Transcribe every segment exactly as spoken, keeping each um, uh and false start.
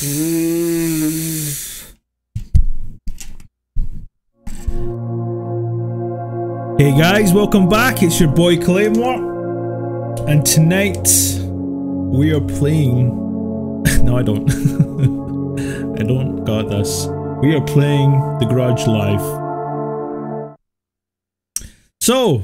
Mm. Hey guys, welcome back. It's your boy Claymore, and tonight we are playing. No, I don't. I don't got this. We are playing The Grudge live. So,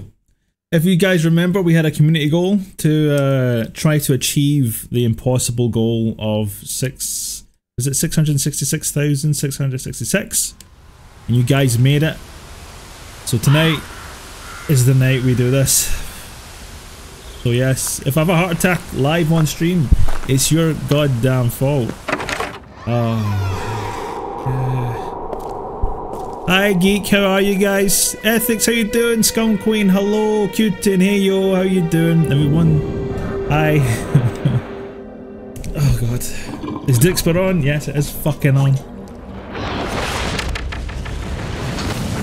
if you guys remember, we had a community goal to uh, try to achieve the impossible goal of six. Is it six hundred sixty-six thousand six hundred sixty-six? And you guys made it. So tonight is the night we do this. So yes, if I have a heart attack live on stream, it's your goddamn fault. Oh. Yeah. Hi Geek, how are you guys? Ethics, how you doing? Scum Queen, hello. Cutin, hey yo, how you doing? Everyone, hi. Oh god. Is Dixper on? Yes, it is fucking on.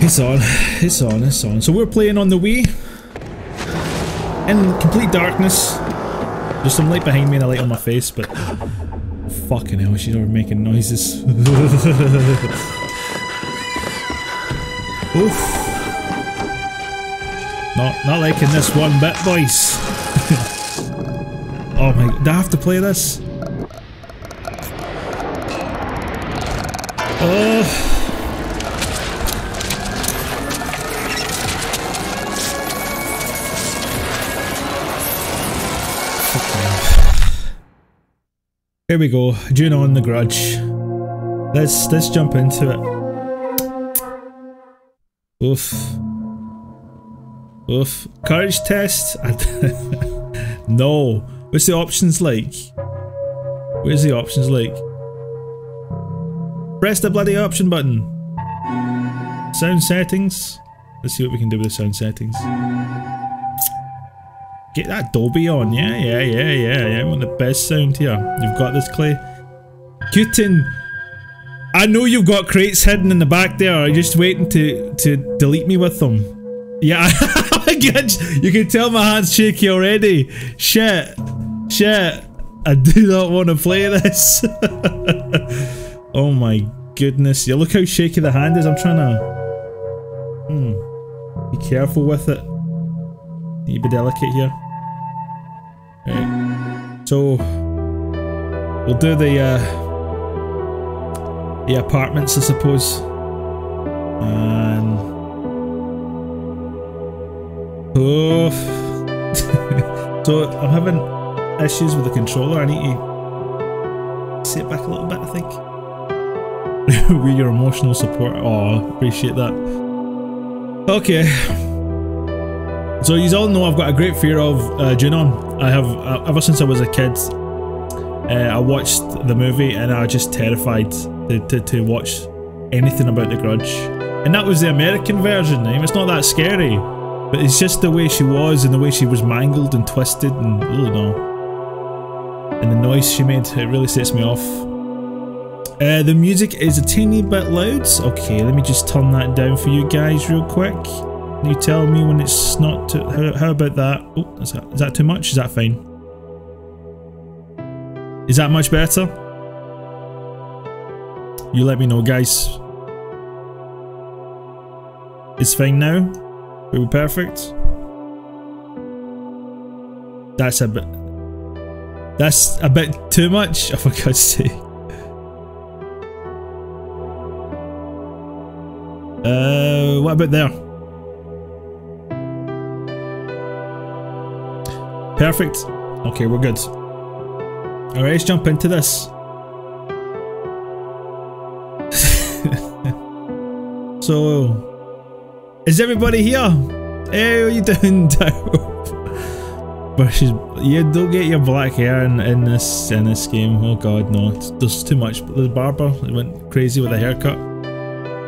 It's on, it's on, it's on. So we're playing on the Wii in complete darkness. There's some light behind me and a light on my face, but fucking hell, she's already making noises. Oof. Not, not liking this one bit, boys. Oh my, do I have to play this? Oh. Here we go, Ju-on: The Grudge. Let's let's jump into it. Oof. Oof. Courage test? No. What's the options like? Where's the options like? Press the bloody option button. Sound settings. Let's see what we can do with the sound settings. Get that Dolby on, yeah, yeah, yeah, yeah, yeah. I want the best sound here. You've got this, Clay. Cutin, I know you've got crates hidden in the back there. Are you just waiting to to delete me with them? Yeah, you can tell my hand's shaky already. Shit, shit. I do not want to play this. Oh my goodness! Yeah, look how shaky the hand is. I'm trying to. Hmm. Be careful with it. Need to be delicate here. Right. So we'll do the uh, the apartments, I suppose. And oh, so I'm having issues with the controller. I need to sit back a little bit, I think. We're your emotional support. Oh, appreciate that. Okay. So you all know I've got a great fear of uh, Ju-on. I have uh, ever since I was a kid. Uh, I watched the movie and I was just terrified to, to, to watch anything about The Grudge. And that was the American version. I mean, it's not that scary, but it's just the way she was and the way she was mangled and twisted and oh no. And the noise she made, it really sets me off. Uh, the music is a teeny bit loud. Okay, let me just turn that down for you guys real quick. You tell me when it's not too, how, how about that? Oh, is that, is that too much? Is that fine? Is that much better? You let me know, guys. It's fine now? We were perfect? That's a bit... That's a bit too much? Oh, for God's sake. Uh, what about there? Perfect. Okay, we're good. Alright, let's jump into this. So, is everybody here? Hey, how you doing? But she's, you don't get your black hair in, in this in this game. Oh god, no. There's too much. The barber went crazy with a haircut.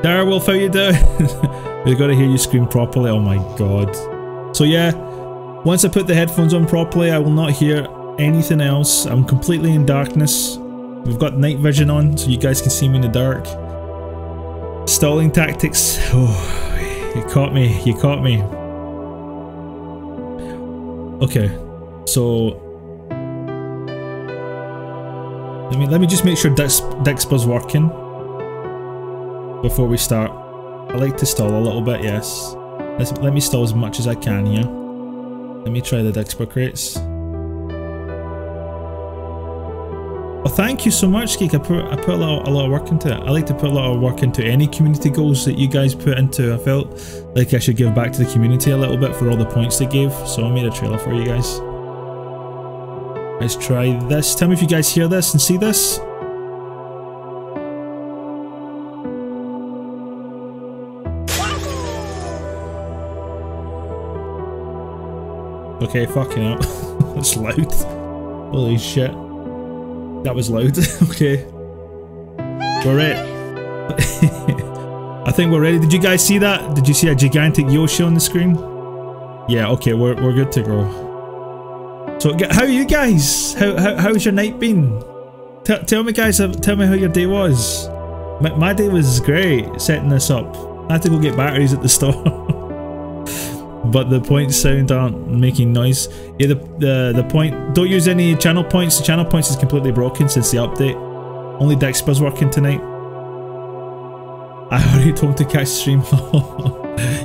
Darewolf, how you doing? We gotta hear you scream properly. Oh my god. So yeah. Once I put the headphones on properly, I will not hear anything else. I'm completely in darkness. We've got night vision on, so you guys can see me in the dark. Stalling tactics. Oh, you caught me. You caught me. Okay, so... Let me let me just make sure Dix, Dixper's working before we start. I like to stall a little bit, yes. Let's, let me stall as much as I can here. Let me try the Dixper crates. Well, thank you so much, Geek. I put I put a lot, a lot of work into it. I like to put a lot of work into any community goals that you guys put into. I felt like I should give back to the community a little bit for all the points they gave, so I made a trailer for you guys. Let's try this. Tell me if you guys hear this and see this. Okay, fucking up. That's loud. Holy shit. That was loud. Okay. We're ready. I think we're ready. Did you guys see that? Did you see a gigantic Yoshi on the screen? Yeah, okay, we're, we're good to go. So how are you guys? How, how how's your night been? Tell, tell me guys, tell me how your day was. My, my day was great setting this up. I had to go get batteries at the store. But the points sound aren't making noise. Yeah, the, the, the point, don't use any channel points. The channel points is completely broken since the update. Only Dixper's working tonight. I hurried home to catch stream.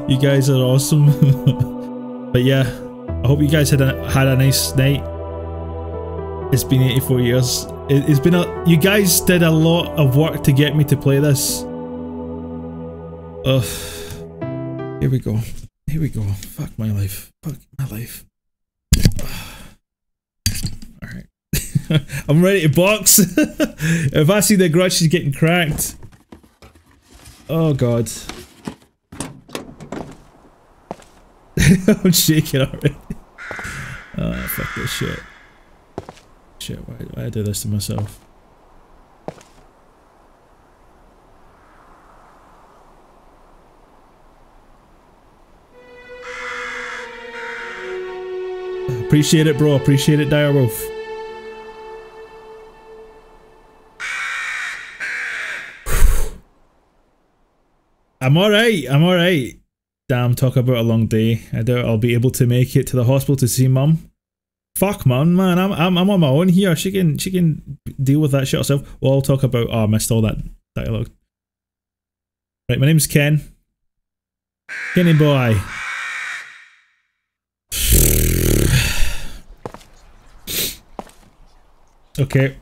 You guys are awesome. But yeah. I hope you guys had a, had a nice night. It's been eighty-four years. It, it's been a. You guys did a lot of work to get me to play this. Ugh. Here we go. Here we go. Fuck my life. Fuck my life. Alright. I'm ready to box. If I see the Grudge, she's getting cracked. Oh god. I'm shaking already. Oh, fuck this shit. Shit, why, why I do this to myself? Appreciate it, bro. Appreciate it, Dire Wolf. I'm alright. I'm alright. Damn, talk about a long day. I doubt I'll be able to make it to the hospital to see mum. Fuck mum, man. I'm, I'm I'm on my own here. She can she can deal with that shit herself. Well, I'll talk about. Oh, I missed all that dialogue. Right, my name's Ken. Kenny boy. Okay.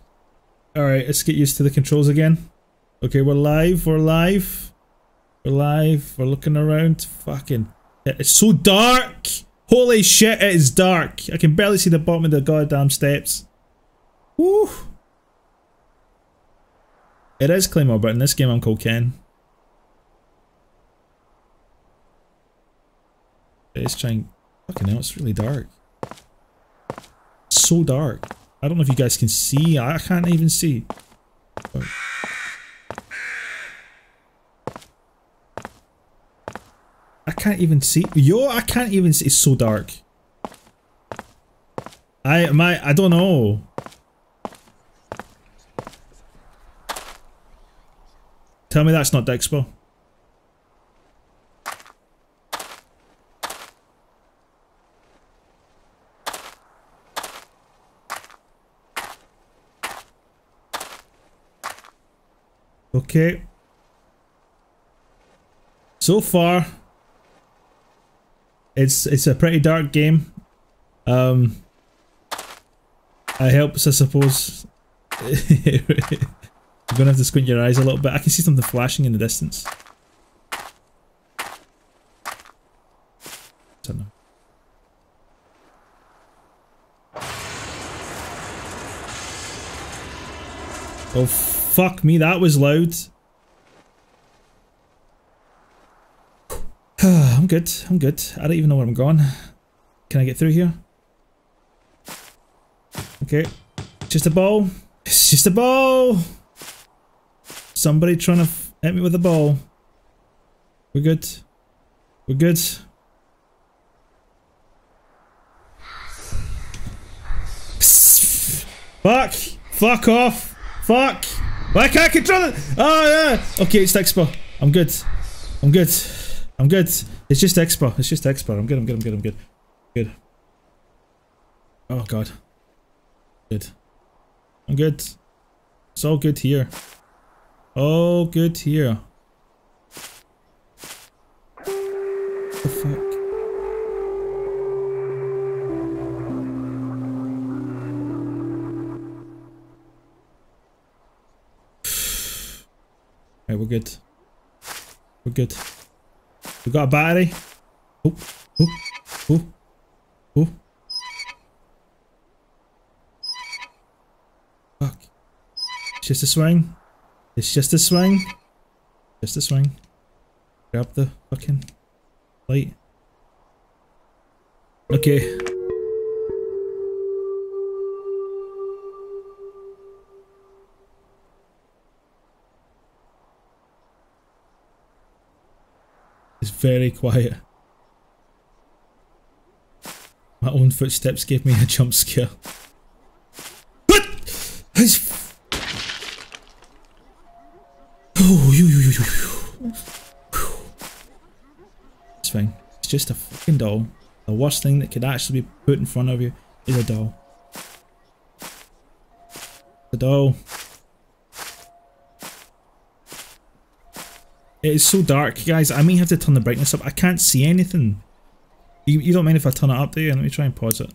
All right, let's get used to the controls again. Okay, we're live. We're live. We're live, we're looking around, fucking, it's so dark! Holy shit, it is dark! I can barely see the bottom of the goddamn steps. Woo! It is Claymore, but in this game I'm called Ken. It's trying, fucking hell, it's really dark. It's so dark. I don't know if you guys can see, I can't even see. Oh. I can't even see. Yo, I can't even see. It's so dark. I my I don't know. Tell me that's not Dixper. Okay. So far. It's it's a pretty dark game. Um, it helps, I suppose. You're gonna have to squint your eyes a little bit. I can see something flashing in the distance. I don't know. Oh fuck me! That was loud. I'm good, I'm good. I don't even know where I'm going. Can I get through here? Okay. Just a ball. It's just a ball! Somebody trying to hit me with a ball. We're good. We're good. Fuck! Fuck off! Fuck! Why can't I control it? Oh yeah! Okay, it's Dixper. I'm good. I'm good. I'm good. It's just Dixper. It's just Dixper. I'm good. I'm good. I'm good. I'm good. Good. Oh god. Good. I'm good. So good here. Oh, good here. What the fuck? Right, we're good. We're good. We got a battery. Oh, oh, oh, oh. Fuck. It's just a swing. It's just a swing. Just a swing. Grab the fucking light. Okay. Very quiet. My own footsteps gave me a jump scare. Oh, you, you, you, you. It's fine. It's just a fucking doll. The worst thing that could actually be put in front of you is a doll. A doll. It is so dark, guys. I may have to turn the brightness up. I can't see anything. You, you don't mind if I turn it up, do you? Let me try and pause it.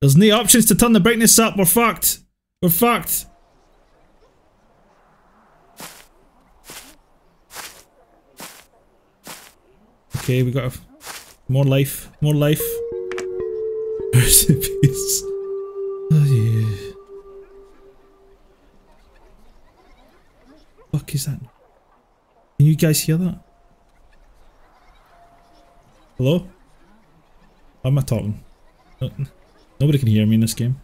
There's no options to turn the brightness up. We're fucked. We're fucked. Okay, we got a, more life. More life. Recipes. Oh, yeah. Fuck is that? Can you guys hear that? Hello? How am I talking? Nobody can hear me in this game.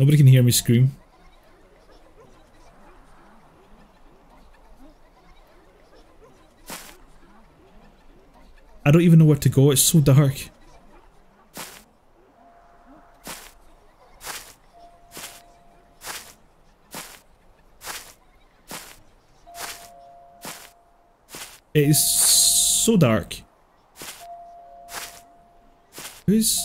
Nobody can hear me scream. I don't even know where to go, it's so dark. It is so dark. Who's...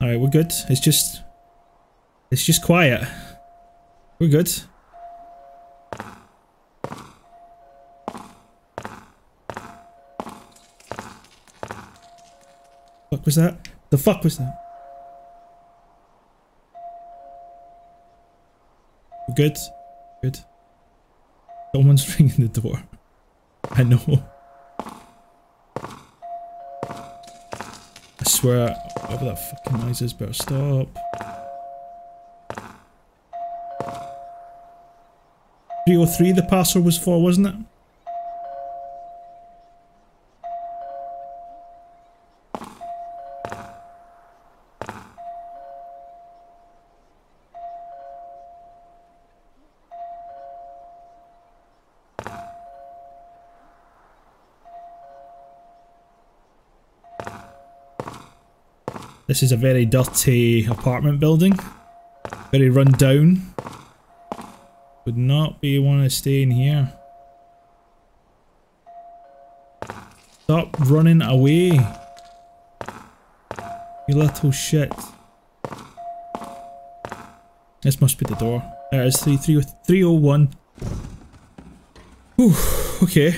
Alright, we're good. It's just... It's just quiet. We're good. Fuck was that? The fuck was that? We're good. Good. Someone's ringing the door. I know. I swear... Whatever that fucking noise is, better stop. three oh three the password was for, wasn't it? This is a very dirty apartment building. Very run down. Would not be want to stay in here. Stop running away. You little shit. This must be the door. There it is, three oh one. Whew, okay.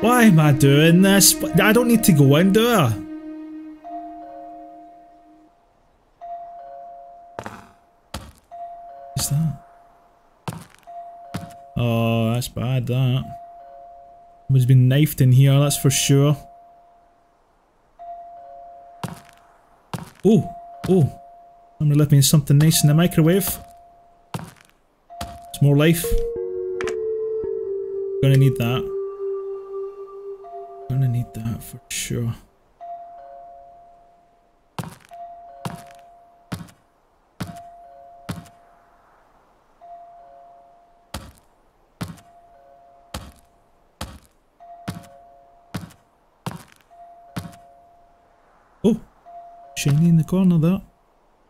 Why am I doing this? I don't need to go in, do I? What's that? Oh, that's bad, that. Somebody's been knifed in here, that's for sure. Ooh, ooh. I'm gonna let me in something nice in the microwave. It's more life. Gonna need that. Gonna need that for sure. Shiny in the corner there.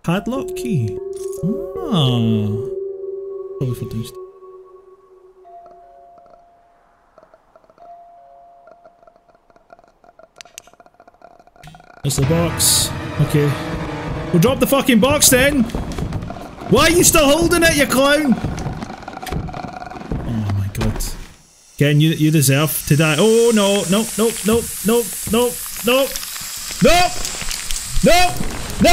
Padlock key. Ah. Probably for downstairs. There's the box. Okay. We'll drop the fucking box then! Why are you still holding it, you clown? Oh my god. Ken, you, you deserve to die. Oh no, no, no, no, no, no, no, no! No! No! No! No!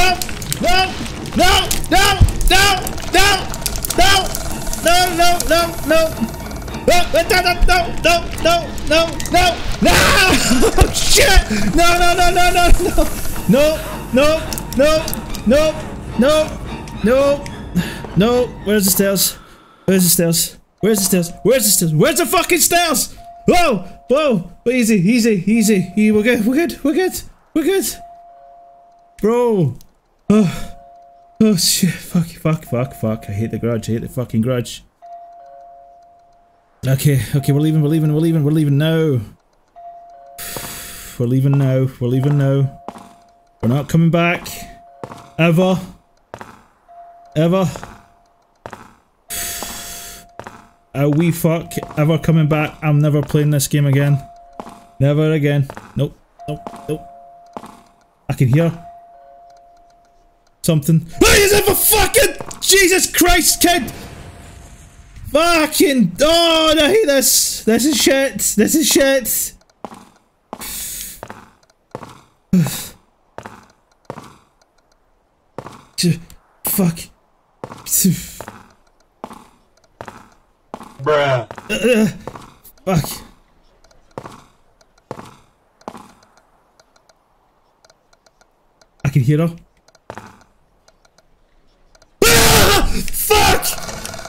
No! No! No! No! No! No! No! No! No! No! No! No! No! No! No! No! Shit! No! No! No! No! No! No! No! No! No! No! No! No! Where's the stairs? Where's the stairs? Where's the stairs? Where's the stairs? Where's the fucking stairs? Whoa! Whoa! Easy! Easy! Easy! We're good! We're good! We're good! We're good! Bro! Oh, oh shit, fuck, fuck, fuck, fuck. I hate the grudge, I hate the fucking grudge. Okay, okay, we're leaving, we're leaving, we're leaving, we're leaving now. We're leaving now, we're leaving now. We're not coming back. Ever. Ever. A wee fuck ever coming back. I'm never playing this game again. Never again. Nope, nope, nope. I can hear something. What is it for fucking Jesus Christ, kid? Fucking oh, I hate this. This is shit. This is shit. Fuck. Bruh. Uh, fuck. I can hear her.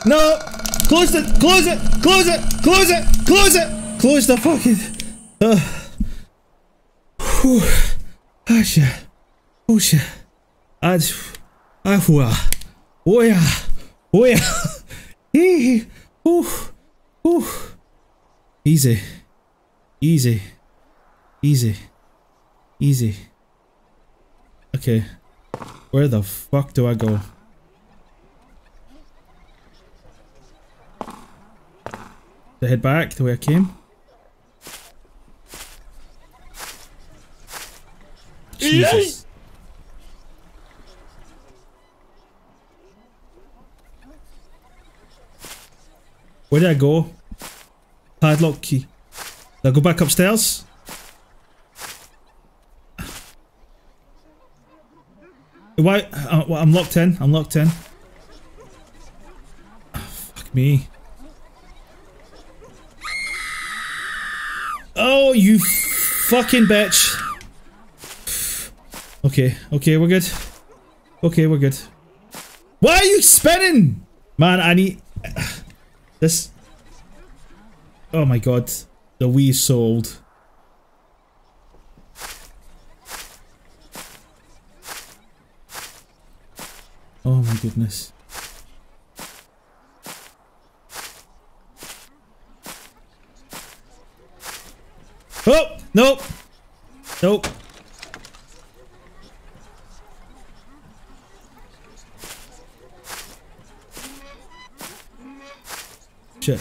No! Close it! Close it! Close it! Close it! Close it! Close the fucking... Uh. Whew. Ah shit. Oh shit. I... I... Oh yeah. Oh yeah. Hee hee. Ooh. Easy. Easy. Easy. Easy. Okay. Where the fuck do I go? To head back the way I came. Jesus. Where did I go? Padlock key. Did I go back upstairs? Why? I'm locked in. I'm locked in. Oh, fuck me. Oh, you fucking bitch. Okay, okay, we're good. Okay, we're good. Why are you spinning? Man, I need... This... Oh my god. The Wii sold. Oh my goodness. Oh! Nope! Nope. Shit.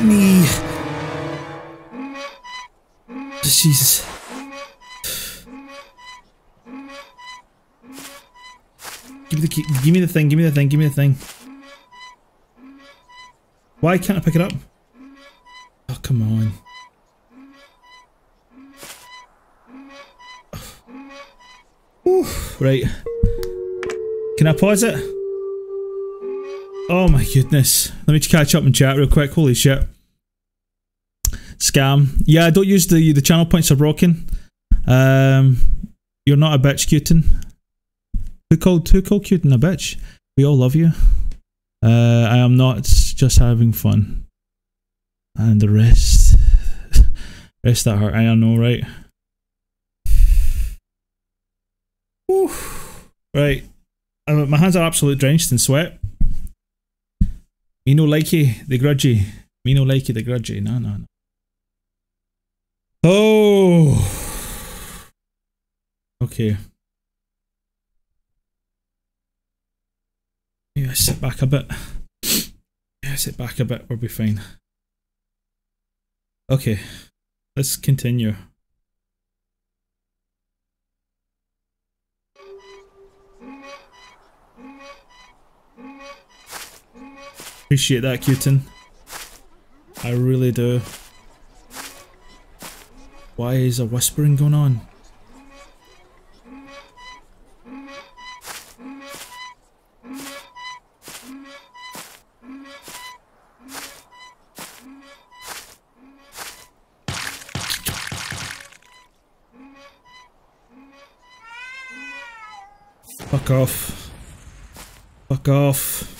Me. Jesus. Give me the key. Give me the thing. Give me the thing. Give me the thing. Why can't I pick it up? Oh come on. Ooh, right. Can I pause it? Oh my goodness. Let me just catch up and chat real quick. Holy shit. Scam. Yeah, I don't use the the channel points of rocking. Um, you're not a bitch, Cutin. Who called who called Cutin a bitch? We all love you. Uh, I am not, just having fun. And the rest, rest that hurt. I know, right? Whew. Right. Uh, my hands are absolutely drenched in sweat. Me no likey, the grudgy. Me no likey, the grudgy. No, no, no. Oh. Okay. Yeah, sit back a bit. Yeah, sit back a bit. We'll be fine. Okay, let's continue. Appreciate that, Cutin. I really do. Why is a whispering going on? Fuck off. Fuck off.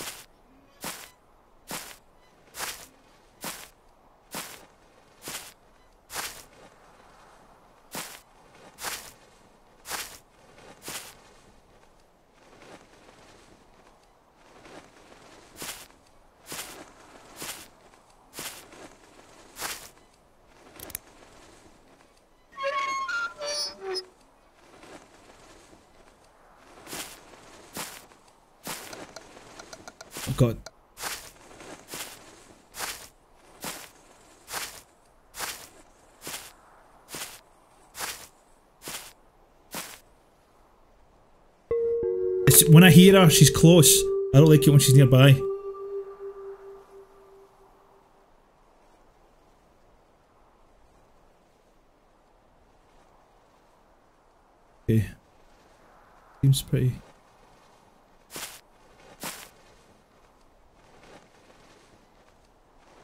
God. It's when I hear her, she's close. I don't like it when she's nearby. Okay. Seems pretty.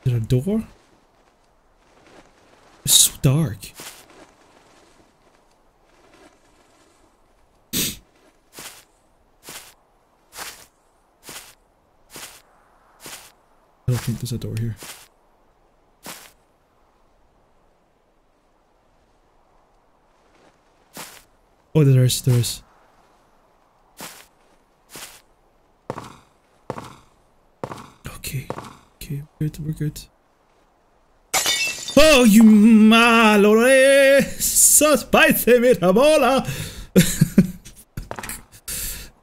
Is there a door? It's so dark. I don't think there's a door here. Oh, there is, there is. Okay. Okay, we're good, we're good. Oh, you malore, sos paise mira bola.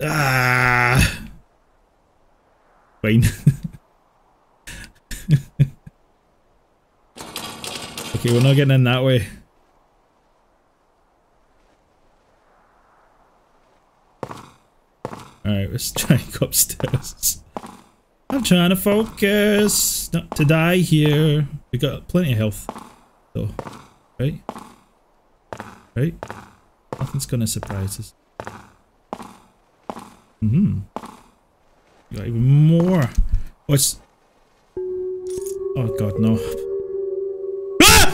Ah, fine. Okay, we're not getting in that way. Alright, let's try and go upstairs. I'm trying to focus, not to die here. We got plenty of health, though. Right? Right? Nothing's gonna surprise us. Mm-hmm. We got even more. What's... Oh god, no. Ah!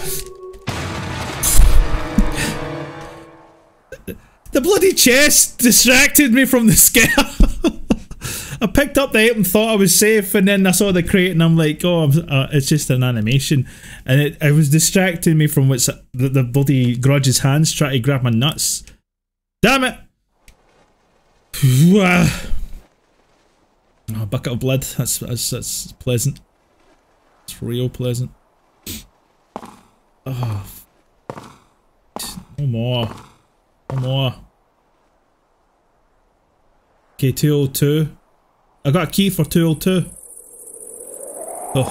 The, the bloody chest distracted me from the scale. I picked up the ape and thought I was safe, and then I saw the crate and I'm like, oh, I'm, uh, it's just an animation, and it, it was distracting me from what's the, the bloody Grudge's hands trying to grab my nuts. Damn it! Oh, a bucket of blood. That's that's, that's pleasant. It's real pleasant. Oh, no more, no more. Okay, two oh two. I got a key for two oh two. Oh.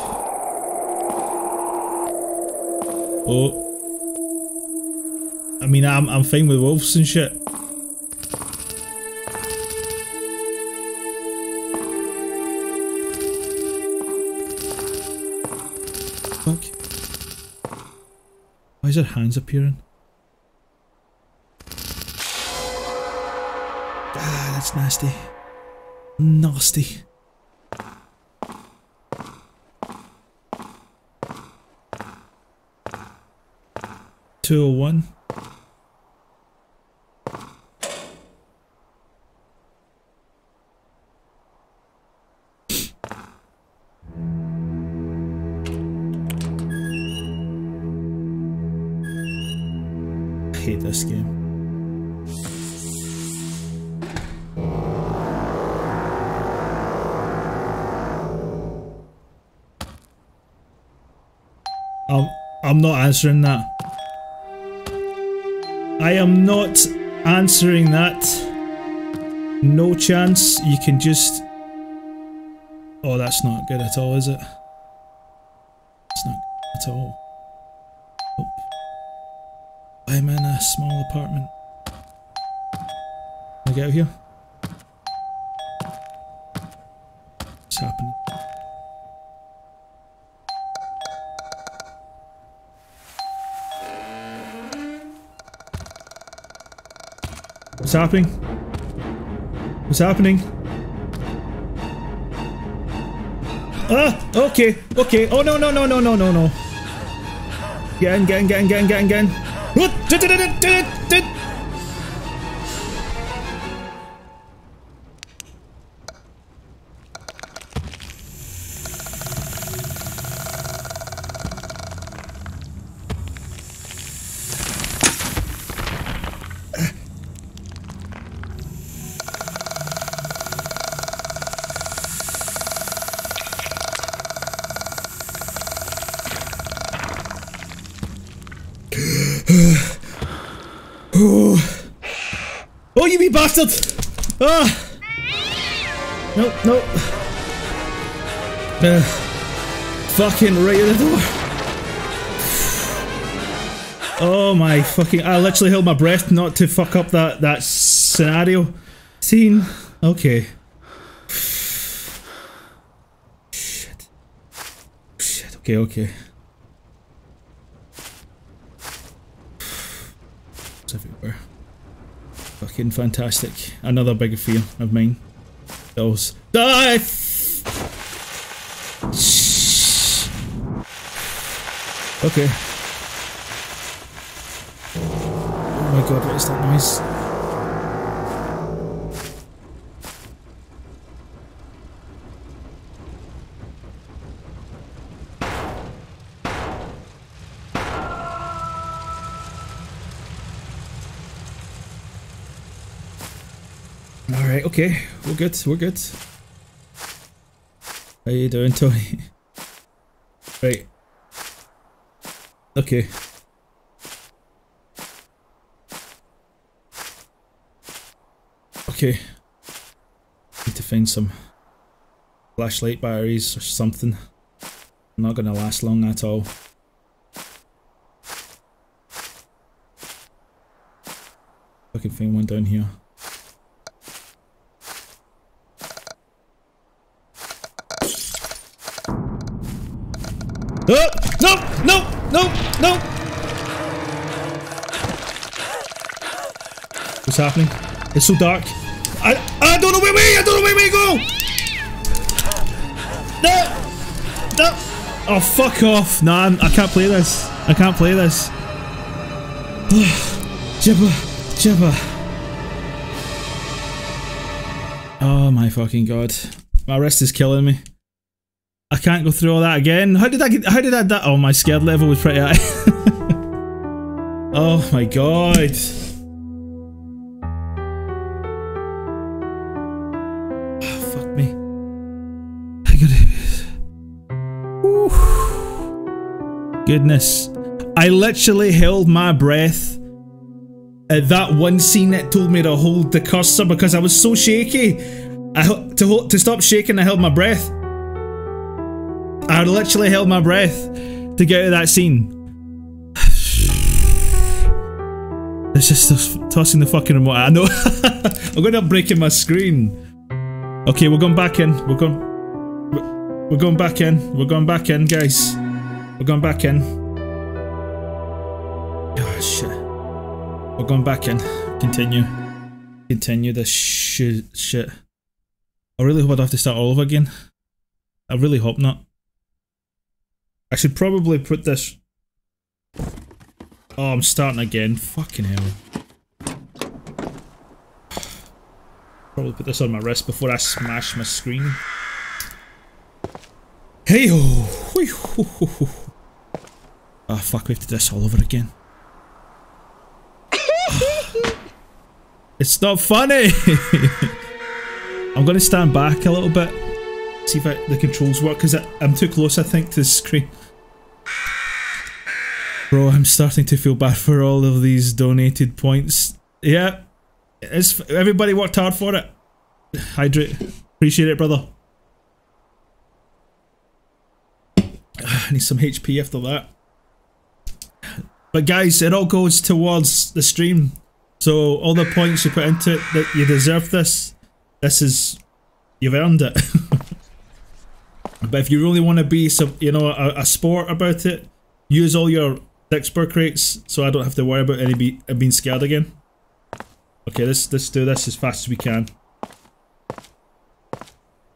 Oh. I mean, I'm, I'm fine with wolves and shit. Fuck. is her hands appearing? Ah, that's nasty. Nasty. two oh one. I hate this game. I'm, I'm not answering that. I am not answering that. No chance. You can just... Oh, that's not good at all, is it? It's not good at all. Nope. I'm in a small apartment. Can I get out here? What's happening? What's happening? What's happening? Ah! Okay! Okay! Oh no no no no no no no! Get in, get in, get in, get in, get in, get in! Oh, you wee bastard! Ah! Nope, nope. Uh, fucking right at the door. Oh my fucking... I literally held my breath not to fuck up that, that scenario. Scene. Okay. Shit. Shit, okay, okay. It's everywhere. Fucking fantastic. Another big fear of mine. Those. Die! Shh. Okay. Oh my god, what is that noise? Alright, okay, we're good, we're good. How you doing, Tony? Right. Okay. Okay. Need to find some flashlight batteries or something. I'm not gonna last long at all. I can find one down here. Uh, no! No! No! No! What's happening? It's so dark. I I don't know where we I don't know where we go. No! No! Oh fuck off! Nah, I'm, I can't play this. I can't play this. Jibba, jibba. Oh my fucking god! My wrist is killing me. I can't go through all that again. How did I get- how did I that- oh my scared level was pretty high. Oh my god. Oh, fuck me. I gotta- Ooh. Goodness. I literally held my breath. At that one scene that told me to hold the cursor because I was so shaky. I to hold- to stop shaking I held my breath. I literally held my breath to get out of that scene. It's just tossing the fucking remote. I know. I'm going to end up breaking my screen. Okay, we're going back in. We're going. We're going back in. We're going back in, guys. We're going back in. We're going back in. Continue. Continue this sh shit. I really hope I'd have to start all over again. I really hope not. I should probably put this... Oh, I'm starting again. Fucking hell. Probably put this on my wrist before I smash my screen. Hey-ho! Wee-ho-ho-ho. Ah, fuck, we have to do this all over again. It's not funny! I'm gonna stand back a little bit. See if I, the controls work, because I'm too close, I think, to the screen. Bro, I'm starting to feel bad for all of these donated points. Yeah. It's, everybody worked hard for it. Hydrate. Appreciate it, brother. I need some H P after that. But guys, it all goes towards the stream. So all the points you put into it, that you deserve this. This is... You've earned it. But if you really want to be some, you know, a, a sport about it, use all your Dixper crates so I don't have to worry about any be being scared again. Okay, let's, let's do this as fast as we can.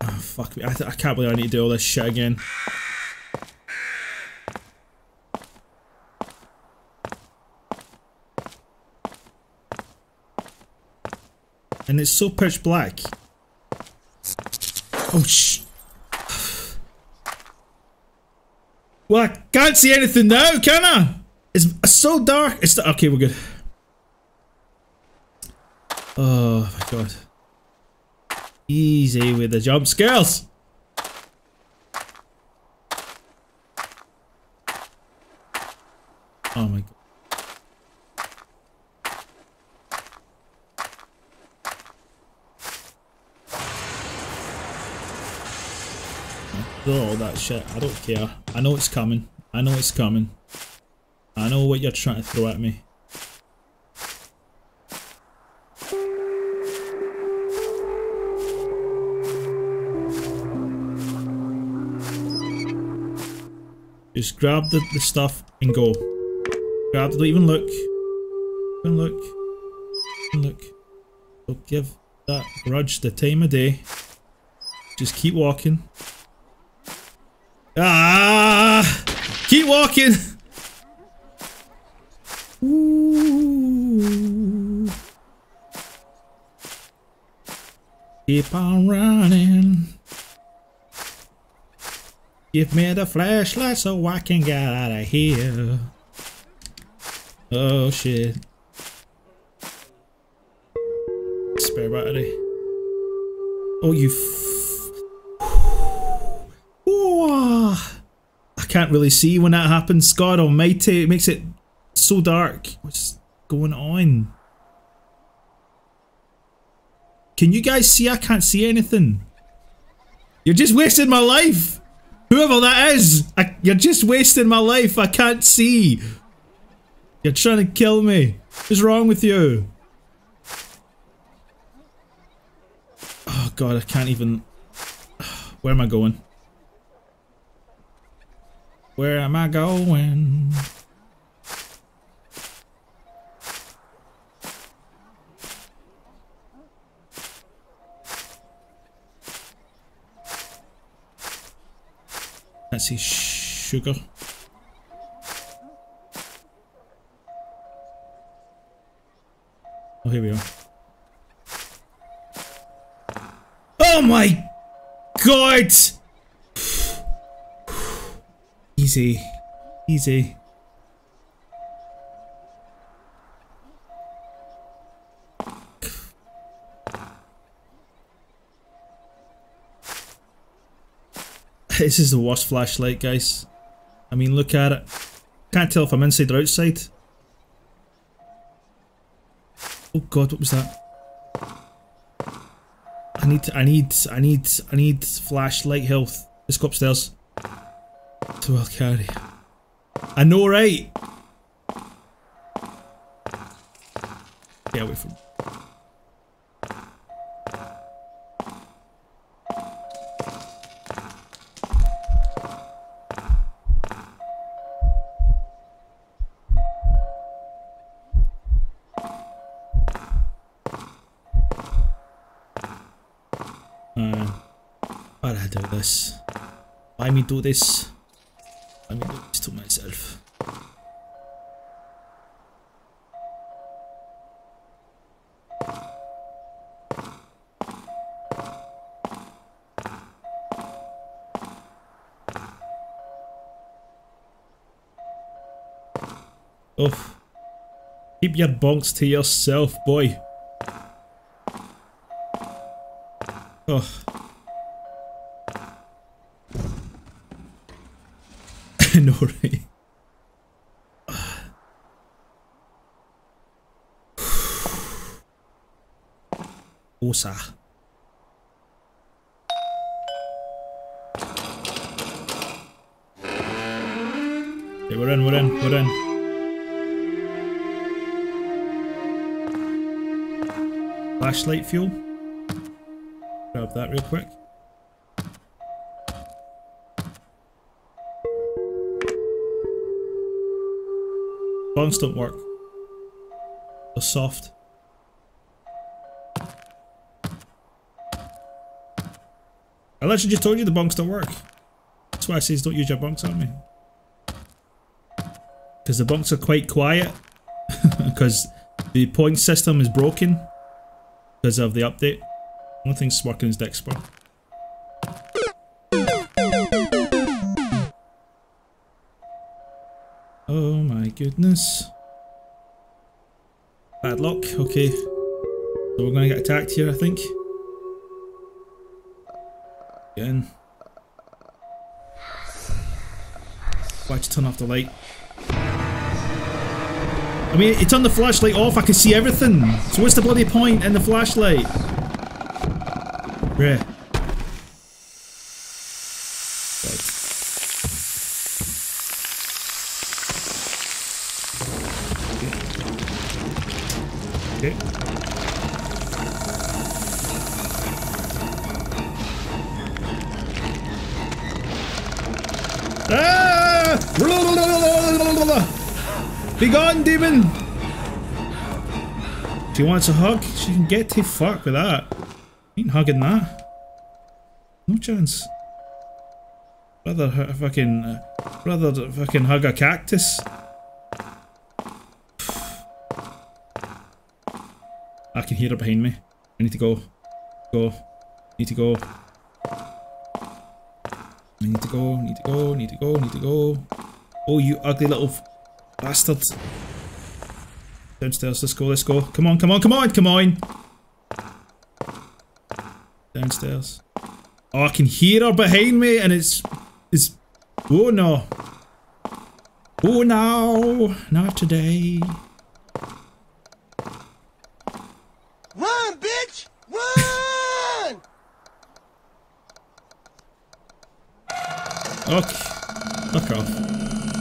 Oh, fuck me. I, I can't believe I need to do all this shit again. And it's so pitch black. Oh, sh... Well, I can't see anything now, can I? It's so dark. It's okay, we're good. Oh my god. Easy with the jump scares. Oh my god. All that shit, I don't care. I know it's coming. I know it's coming. I know what you're trying to throw at me. Just grab the, the stuff and go. Grab the, even look. Even look. Even look. Don't give that grudge the time of day. Just keep walking. Ah! Keep walking! Ooh. Keep on running. Give me the flashlight so I can get out of here. Oh shit. Spare battery. Oh, you f- I can't really see when that happens. God almighty, it makes it so dark. What's going on? Can you guys see? I can't see anything. You're just wasting my life. Whoever that is, I, you're just wasting my life. I can't see. You're trying to kill me. What's wrong with you? Oh god, I can't even... Where am I going? Where am I going? Let's see, sugar. Oh, here we are. Oh my god! Easy, easy. This is the worst flashlight, guys. I mean, look at it. Can't tell if I'm inside or outside. Oh god, what was that? I need, I need, I need, I need flashlight health. Let's go upstairs. So I'll carry. I know, right? Get away from me. Hmm. How do I do this? Why me do this? Why me do this to myself? Oof. Keep your bonks to yourself, boy. Oh. No, right? Osa. Okay, we're in, we're in, we're in. Flashlight fuel. Grab that real quick. Bongs don't work. They're soft. I literally just told you the bongs don't work. That's why I says don't use your bongs on me. Because the bongs are quite quiet. Because the point system is broken. Because of the update. One thing's working is Dixper. Oh my goodness. Bad luck, okay. So we're gonna get attacked here, I think. Again. Why'd you turn off the light? I mean, he turned the flashlight off, I can see everything. So what's the bloody point in the flashlight? Bruh. Okay. Ah! Be gone, demon! She wants a hug. She can get to fuck with that. Ain't hugging that. No chance. Rather fucking, uh, rather fucking hug a cactus. I can hear it behind me. I need to go. Go. Need to go. I need to go. Need to go. Need to go. Need to go. Oh, you ugly little bastard. Downstairs. Let's go. Let's go. Come on. Come on. Come on. Come on. Downstairs. Oh, I can hear her behind me and it's... It's... Oh no. Oh no. Not today. Okay, fuck off.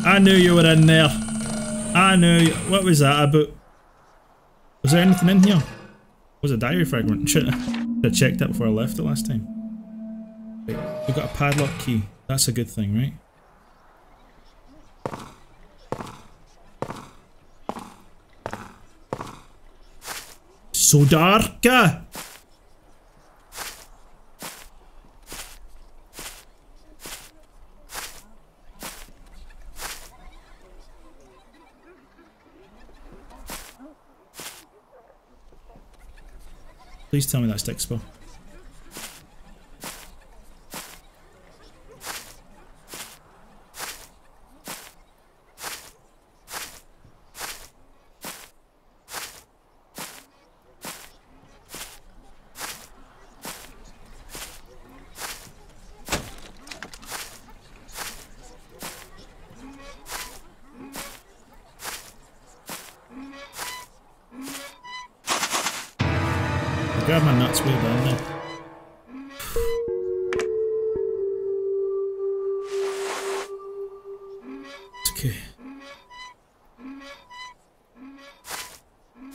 I knew you were in there. I knew you. What was that about? Was there anything in here? It was a diary fragment. Should I checked that before I left the last time? Right. We've got a padlock key. That's a good thing, right? So dark! Please tell me that's Dixper. Grab my nuts way down there. It's okay.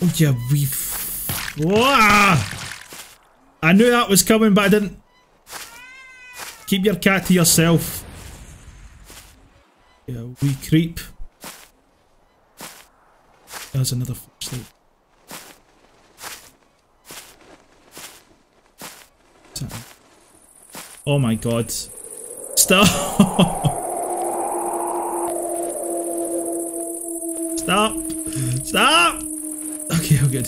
Oh yeah, we've... Whoa! I knew that was coming, but I didn't... Keep your cat to yourself. Yeah, we creep. There's another flashlight. Oh my god. Stop! Stop! Stop! Okay, oh good.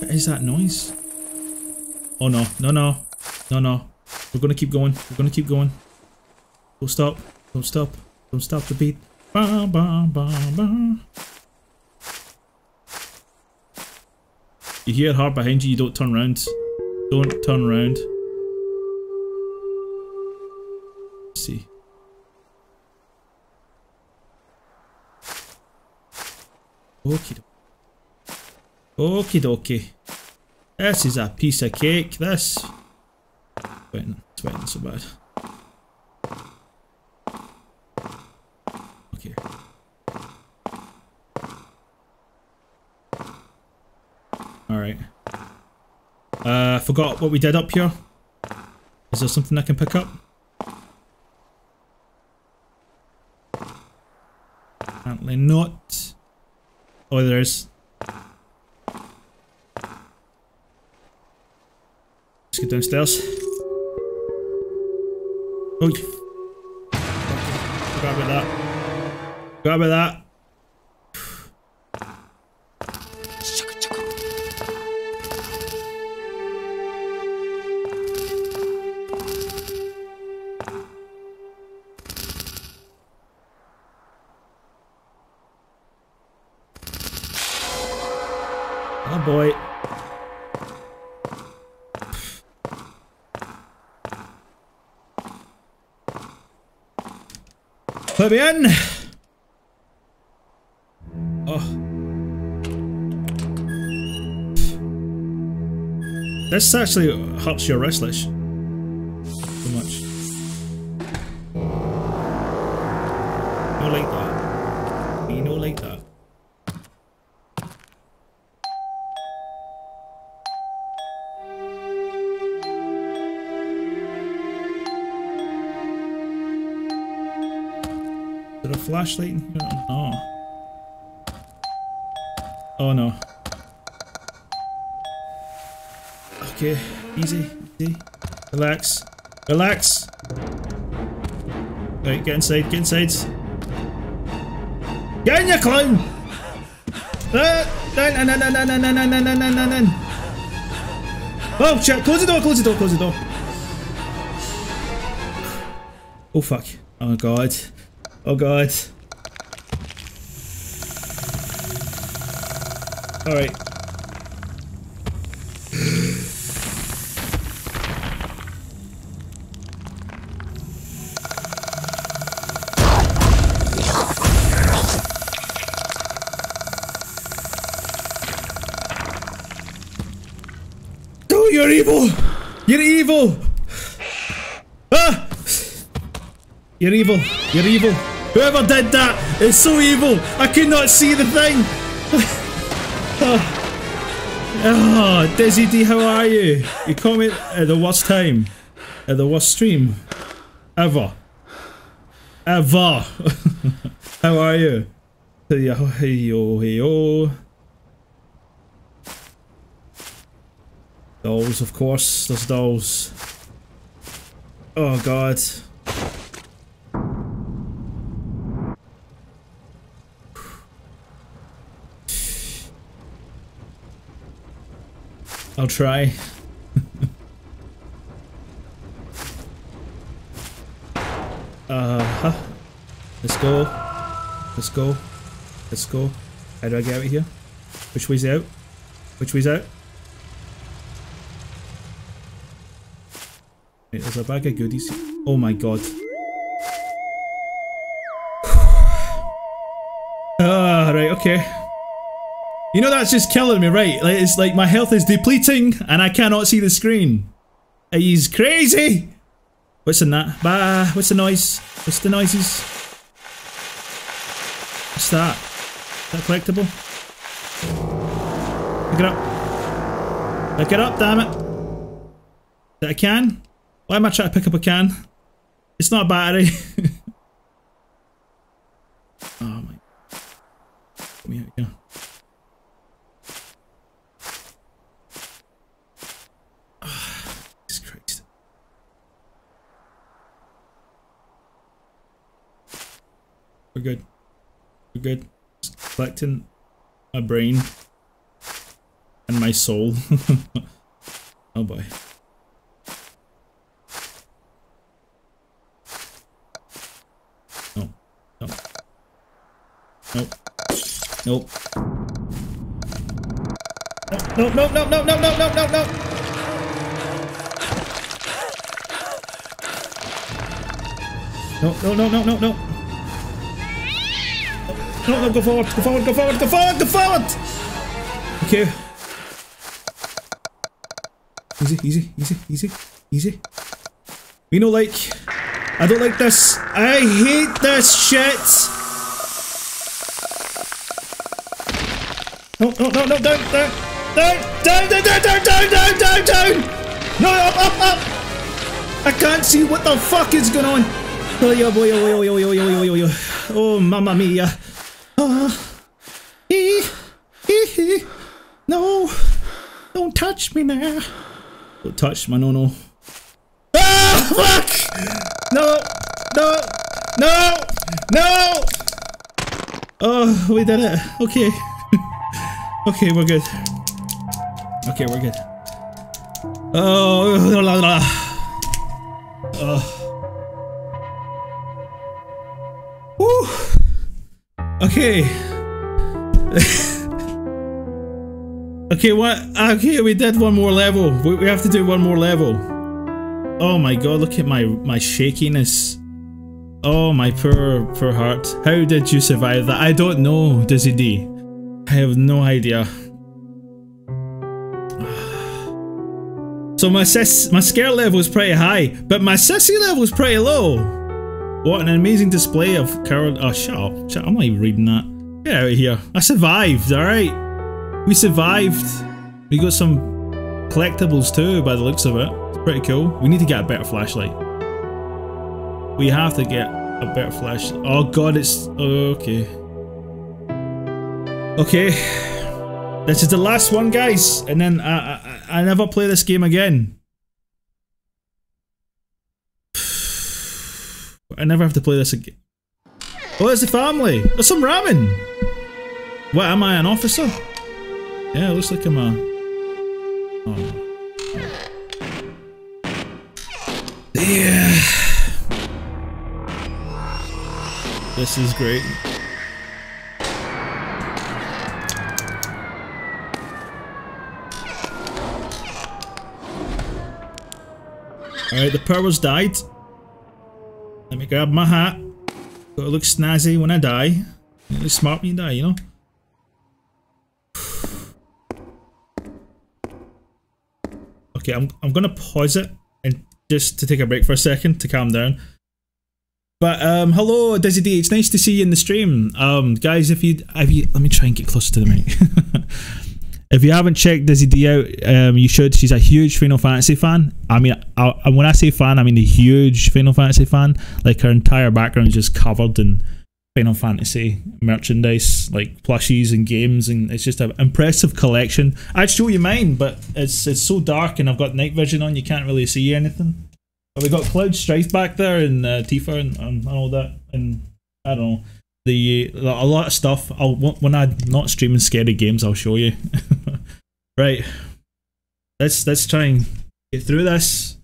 What is that noise? Oh no, no, no, no, no. We're gonna keep going, we're gonna keep going. Don't stop, don't stop, don't stop the beat. Ba, ba, ba, ba. You hear it hard behind you, you don't turn around. Don't turn around. Let's see. Okie dokie. Okie dokie. This is a piece of cake, this. Sweating, sweating so bad. Okay. Alright. Uh, forgot what we did up here. Is there something I can pick up? Apparently not. Oh, there is. Let's go downstairs. Oh, forgot about that. Forgot about that. Oh boy. Put me in. Oh. This actually hurts your wristlets. So much. No like that. You know like that. Flashlight in here? No. Oh no. Okay, easy, easy. Relax. Relax! Right, get inside, get inside. Get in your clown! Uh, no, no, no, no, no, no, no, no, no, no, no, no. Oh shit, close the door, close the door, close the door. Oh fuck. Oh god. Oh god. Alright. Oh, you're evil! You're evil! Ah! You're evil. You're evil. Whoever did that is so evil. I could not see the thing. Oh, oh, Dizzy D, how are you? You caught me at the worst time, at the worst stream, ever, ever. How are you? Hey yo, hey yo, hey yo. Dolls, of course. There's dolls. Oh God. I'll try. Uh-huh. Let's go. Let's go. Let's go. How do I get out of here? Which way's out? Which way's out? Wait, there's a bag of goodies. Oh my god. Ah, right, okay. You know that's just killing me, right? Like, it's like my health is depleting and I cannot see the screen. He's crazy! What's in that? Bah! What's the noise? What's the noises? What's that? Is that collectible? Pick it up. Pick it up, damn it! Is that a can? Why am I trying to pick up a can? It's not a battery. Oh my... Get me out here. good. We're good. Just collecting my brain and my soul. Oh boy. No. No. Nope. Nope. No, no, no, no, no, no, no, no, no. No, no, no, no, no, no. No, no, go forward, go forward, go forward, go forward, go forward. Okay. Easy, easy, easy, easy, easy. We know, like, I don't like this. I hate this shit. No, no, no, no, down, down, down, down, down, down, down, down, down, down, down! No, up, up, up! I can't see what the fuck is going on! Oh, yo, boy, yo, yo, yo, yo, yo, yo, yo, yo. Oh, mamma mia. Oh. Hee, hee, hee. No. Don't touch me now. Don't touch my no-no. Ah, fuck! No, no, no, no! Oh, we did it. Okay. Okay, we're good. Okay, we're good. Oh, la la la. Oh. Woo. Okay. Okay, what? Okay, we did one more level. We, we have to do one more level. Oh my god, look at my my shakiness. Oh my poor poor heart. How did you survive that? I don't know, Dizzy D. I have no idea. So my sis, my scare level is pretty high, but my sissy level is pretty low. What an amazing display of coward. Oh, shut up. Shut up. I'm not even reading that. Get out of here. I survived, alright. We survived. We got some collectibles too, by the looks of it. It's pretty cool. We need to get a better flashlight. We have to get a better flashlight. Oh god, it's... okay. Okay, this is the last one, guys, and then I, I, I never play this game again. I never have to play this again. Oh, there's the family! There's some ramen! What, am I an officer? Yeah, it looks like I'm a... oh. Yeah! This is great. Alright, the power's died. Let me grab my hat. Gotta look snazzy when I die. You look smart when you die, you know? Okay, I'm, I'm gonna pause it and just to take a break for a second to calm down. But um, hello Dizzy D, it's nice to see you in the stream. Um, guys, if you, if you, let me try and get closer to the mic. If you haven't checked Dizzy D out, um, you should. She's a huge Final Fantasy fan. I mean, I, I, when I say fan, I mean a huge Final Fantasy fan. Like, her entire background is just covered in Final Fantasy merchandise, like plushies and games, and it's just an impressive collection. I'd show you mine, but it's it's so dark and I've got night vision on, you can't really see anything. But we got Cloud Strife back there, and uh, Tifa, and, and all that, and I don't know. The, a lot of stuff. I'll, when I'm not streaming scary games, I'll show you. Right, let's let's try and get through this.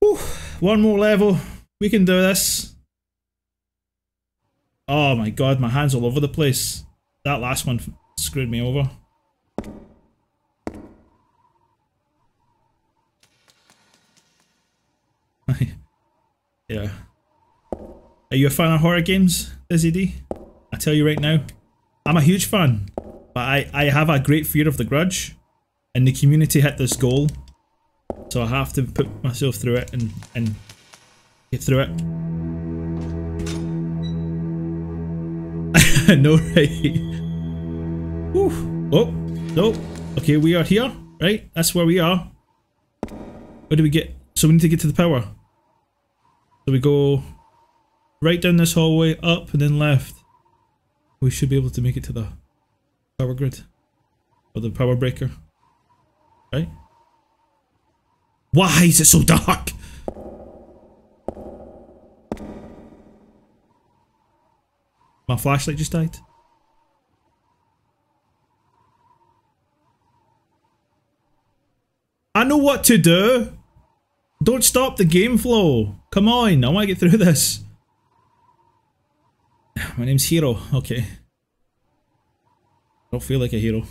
Whew. One more level, we can do this. Oh my god, my hand's all over the place. That last one screwed me over. Yeah. Are you a fan of horror games, Dizzy D? I tell you right now, I'm a huge fan, but I, I have a great fear of The Grudge, and the community hit this goal, so I have to put myself through it and, and get through it. I know, right? Whew. Oh, no. Okay, we are here, right? That's where we are. Where do we get? So we need to get to the power. So we go... right down this hallway, up and then left. We should be able to make it to the power grid. Or the power breaker. Right? Why is it so dark? My flashlight just died. I know what to do. Don't stop the game flow. Come on, I want to get through this. My name's Hero. Okay. I don't feel like a hero.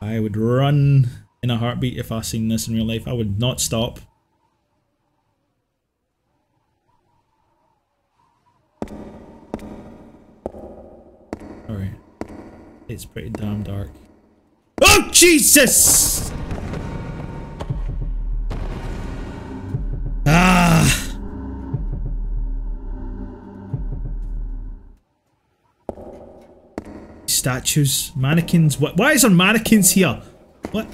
I would run in a heartbeat if I seen this in real life. I would not stop. Alright. It's pretty damn dark. Oh Jesus! Ah! Statues, mannequins. What? Why is there mannequins here? What?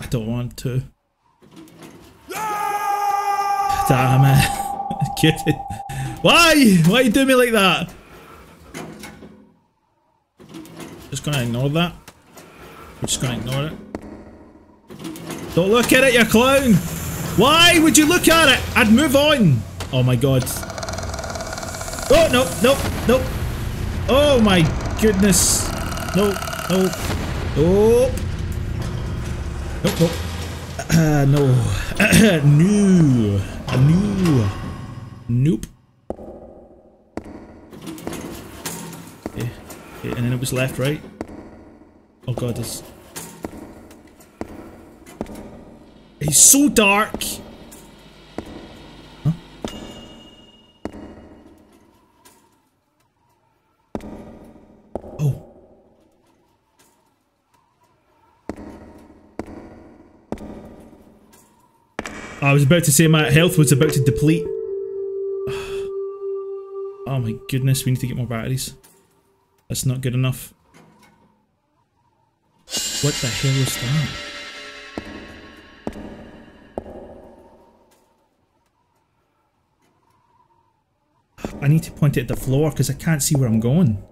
I don't want to. Ah! Damn it! Get it? Why? Why you do me like that? Just gonna ignore that. I'm just gonna ignore it. Don't look at it, you clown! Why would you look at it? I'd move on! Oh my god. Oh, no, no, no. Oh my goodness. No, no. Nope. Nope, nope. Uh, no. No. No. Nope. Okay. Okay, and then it was left, right? Oh god, this. It's so dark! Huh? Oh. I was about to say my health was about to deplete. Oh my goodness, we need to get more batteries. That's not good enough. What the hell is that? I need to point it at the floor because I can't see where I'm going.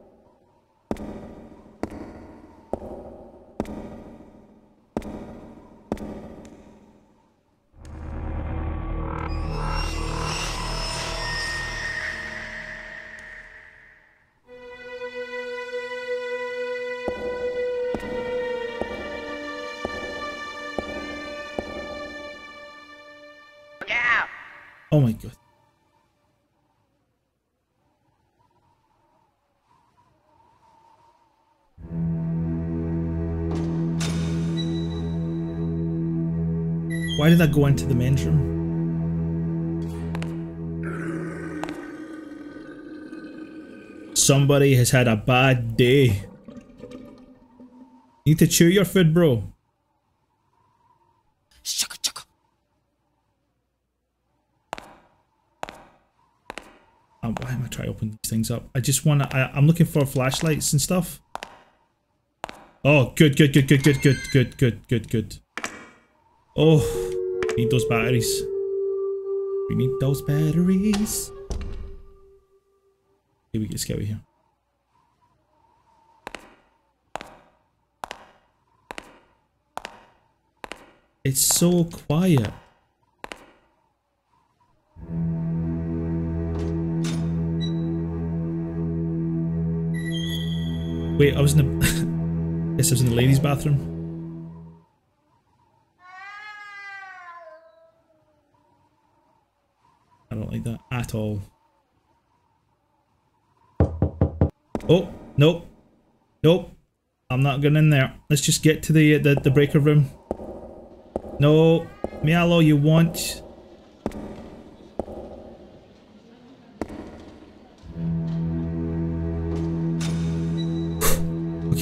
Oh my god. Why did I go into the men's room? Somebody has had a bad day. Need to chew your food, bro. Why am I trying to open these things up? I just want to. I'm looking for flashlights and stuff. Oh, good, good, good, good, good, good, good, good, good, good. Oh, we need those batteries. We need those batteries. Okay, we get out of here. It's so quiet. Wait, I was in the. Guess I was in the ladies' bathroom. I don't like that at all. Oh nope, nope. I'm not going in there. Let's just get to the the, the breaker room. No, me allow you want.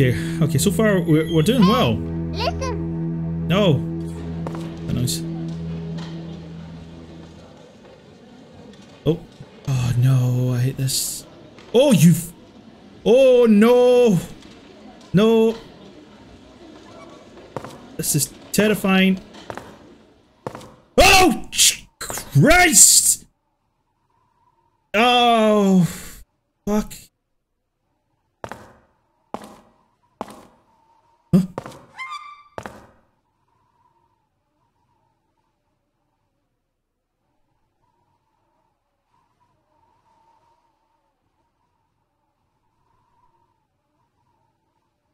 Okay, okay, so far we're, we're doing well. Listen. No. That noise. Oh. Oh no, I hate this. Oh, you. Oh no. No. This is terrifying. Oh, Christ. Oh, fuck.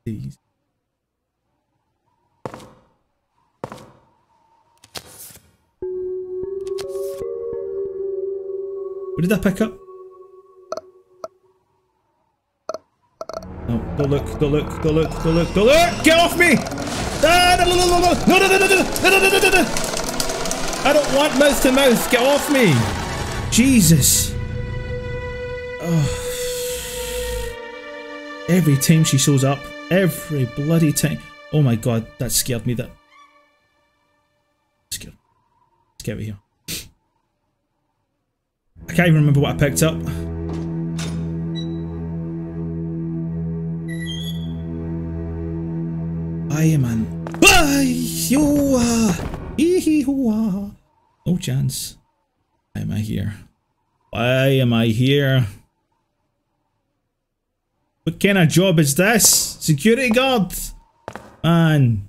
these. What did that pick up? No, don't look, don't look, don't look, don't look, don't look! Get off me! Ah, no, no, no, no, no, no, no, no, no, no, no, no, no! I don't want mouth to mouth! Get off me! Jesus! Oh. Every time she shows up, every bloody time. Oh my god, that scared me. That scared. Let's get out of here. I can't even remember what I picked up. I am an. No chance. Why am I here? Why am I here? What kind of job is this? Security guard? Man.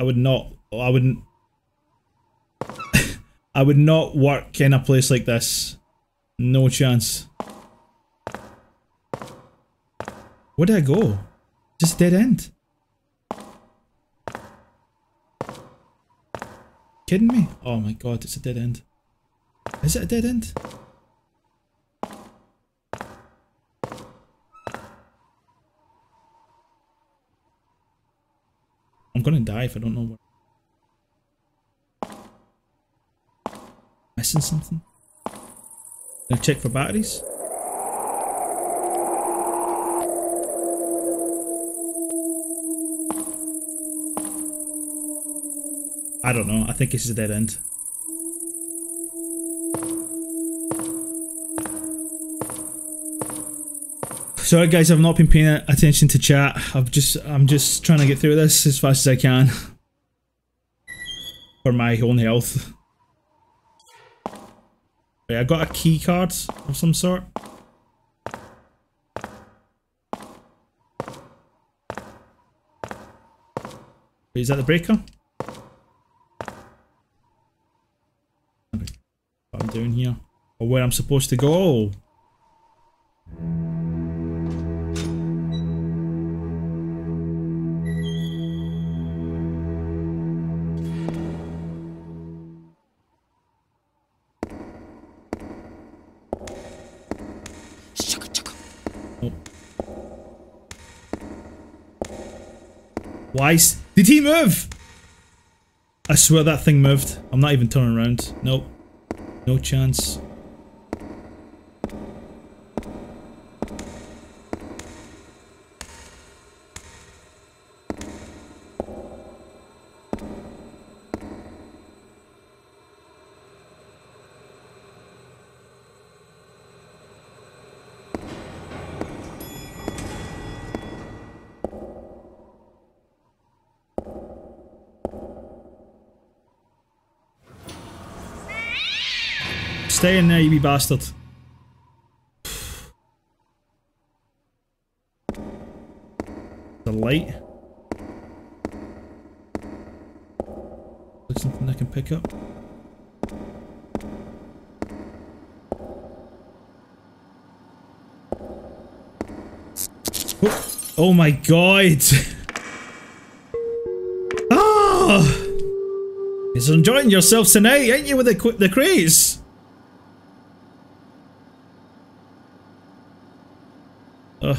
I would not, I wouldn't, I would not work in a place like this. No chance. Where did I go? Just dead end. Kidding me? Oh my god, it's a dead end. Is it a dead end? I'm gonna die if I don't know what. Missing something? Now check for batteries. I don't know, I think this is a dead end. Sorry guys, I've not been paying attention to chat. I've just I'm just trying to get through this as fast as I can. For my own health. Wait, I got a key card of some sort. Wait, is that the breaker? Down here, or where I'm supposed to go. Oh. Why s- did he move? I swear that thing moved. I'm not even turning around. Nope. No chance. Stay in there, you wee bastard. The light. Looks something I can pick up. Oh, oh my god! Ah! You're enjoying yourself tonight, ain't you, with the the craze? Ugh.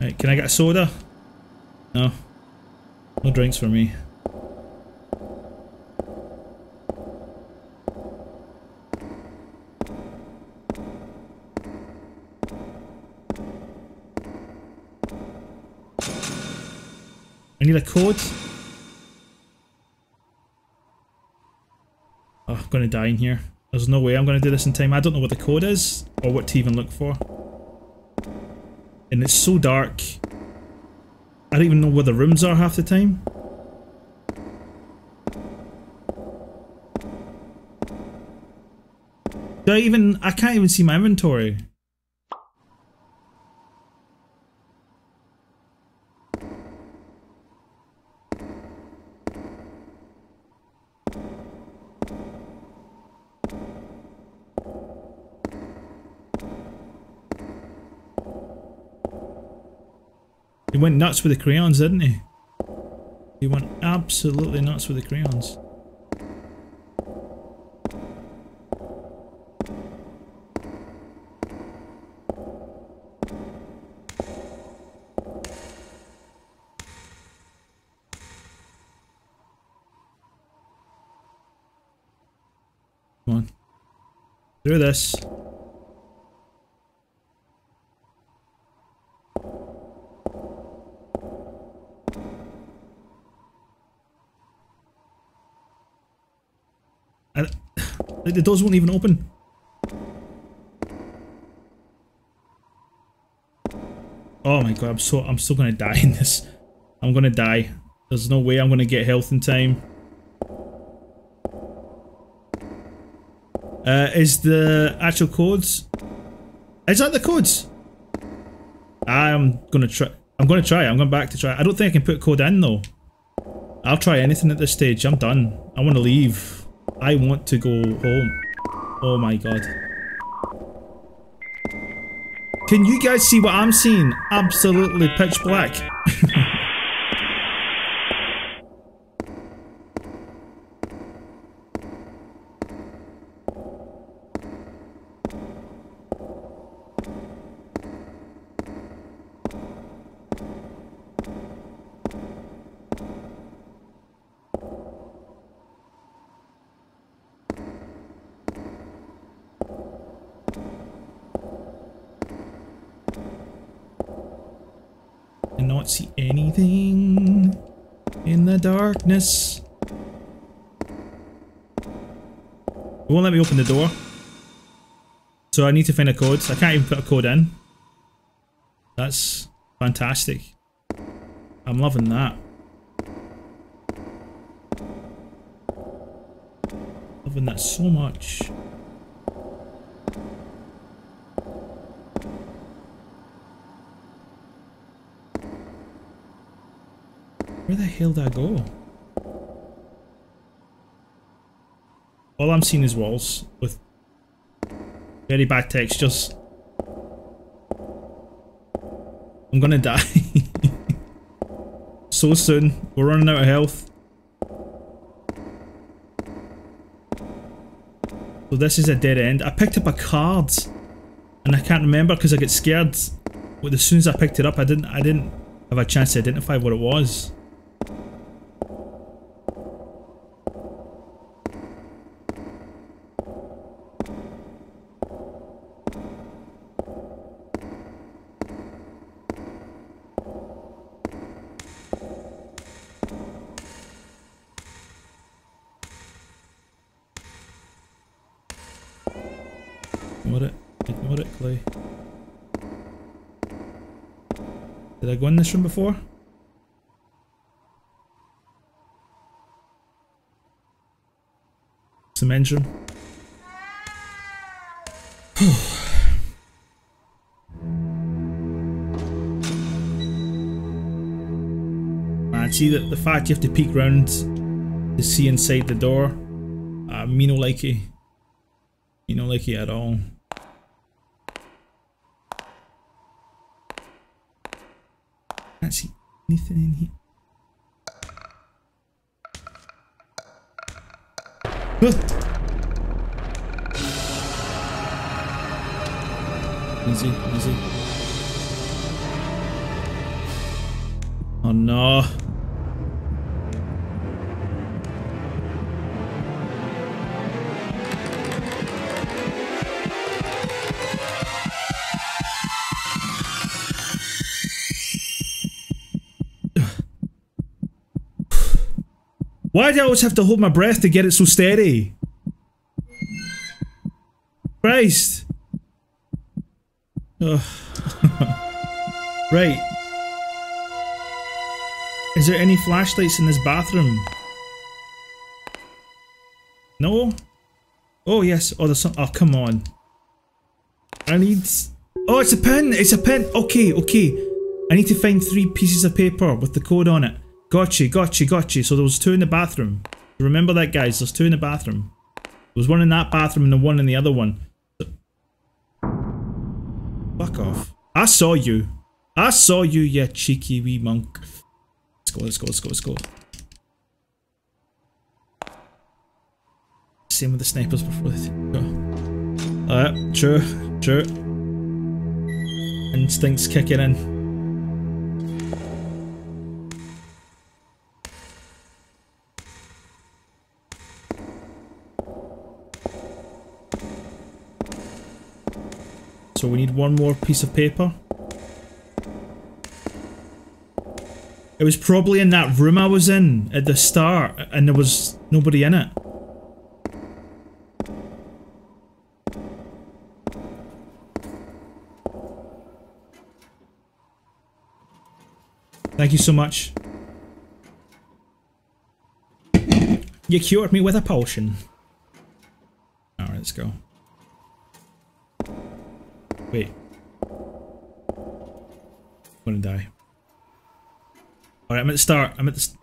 Right, can I get a soda? No. No drinks for me. I need a code? Oh, I'm gonna die in here. There's no way I'm gonna do this in time. I don't know what the code is or what to even look for. And it's so dark. I don't even know where the rooms are half the time. Do I even... I can't even see my inventory. He went nuts with the crayons, didn't he? He went absolutely nuts with the crayons. Come on. Through this. Like, the doors won't even open. Oh my god, I'm so I'm still gonna die in this. I'm gonna die. There's no way I'm gonna get health in time. Uh, is the actual codes? Is that the codes? I'm gonna try. I'm gonna try. I'm going back to try. I don't think I can put code in though. I'll try anything at this stage. I'm done. I want to leave. I want to go home. Oh my god. Can you guys see what I'm seeing? Absolutely pitch black. Not see anything in the darkness. It won't let me open the door, so I need to find a code. I can't even put a code in. That's fantastic. I'm loving that. Loving that so much. Where the hell did I go? All I'm seeing is walls with very bad textures. I'm gonna die. So soon. We're running out of health. So this is a dead end. I picked up a card and I can't remember because I get scared. But as soon as I picked it up, I didn't I didn't have a chance to identify what it was. Ignore it. Ignore it, Clay. Did I go in this room before? It's the men's room. Man, see that the fact you have to peek round to see inside the door? Uh, me no likey. Me no likey at all. I can't see anything in here. Huh. Easy, easy. Oh no. Why do I always have to hold my breath to get it so steady? Christ! Oh. Right. Is there any flashlights in this bathroom? No? Oh yes, oh there's some- oh come on. I need- Oh it's a pen! It's a pen! Okay, okay. I need to find three pieces of paper with the code on it. Gotcha, gotcha, gotcha. So there was two in the bathroom. Remember that, guys. There's two in the bathroom. There was one in that bathroom and the one in the other one. Fuck off. I saw you. I saw you, you cheeky wee monk. Let's go, let's go, let's go, let's go. Same with the snipers before they go. Alright, true, true. Instincts kicking in. So we need one more piece of paper. It was probably in that room I was in at the start and there was nobody in it. Thank you so much. You cured me with a potion. Alright, let's go. Wait. I'm gonna die. Alright, I'm at the start. I'm at the st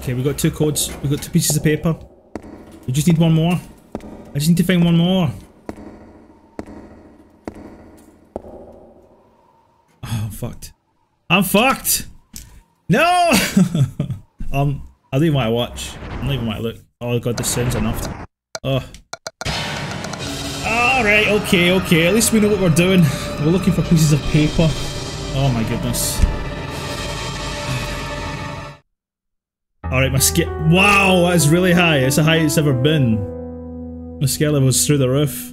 Okay, we've got two codes, we've got two pieces of paper. We just need one more. I just need to find one more. Oh, I'm fucked. I'm fucked! No! um, I don't even want to watch. I don't even want to look. Oh god, this sounds enough. Oh. Alright, okay, okay. At least we know what we're doing. We're looking for pieces of paper. Oh my goodness. Alright, my scale. Wow, that's really high. It's the highest it's ever been. My scale level's through the roof.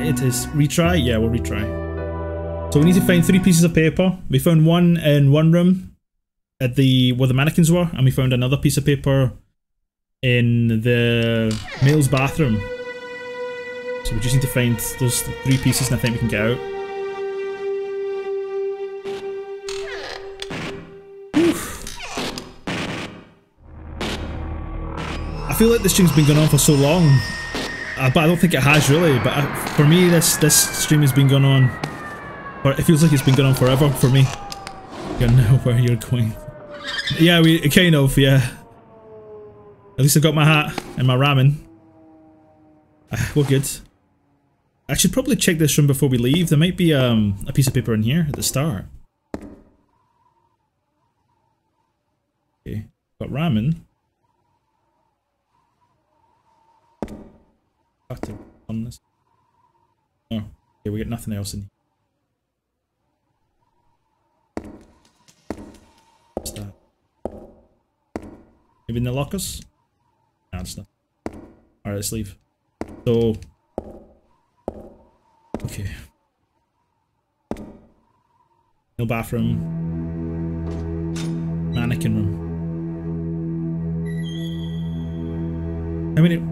It is. Retry? Yeah, we'll retry. So we need to find three pieces of paper. We found one in one room at the where the mannequins were, and we found another piece of paper in the male's bathroom. So we just need to find those three pieces, and I think we can get out. I feel like this stream's been going on for so long, uh, but I don't think it has really, but I, for me this this stream has been going on, or it feels like it's been going on forever for me. You know where you're going. Yeah, we kind of, yeah. At least I've got my hat and my ramen. Uh, we're good. I should probably check this room before we leave. There might be um, a piece of paper in here at the start. Okay, got ramen. Have to on this. Oh, okay, we get nothing else in here. What's that? Maybe in the lockers? No, it's not. Alright, let's leave. So. Okay. No bathroom. Mannequin room. How many.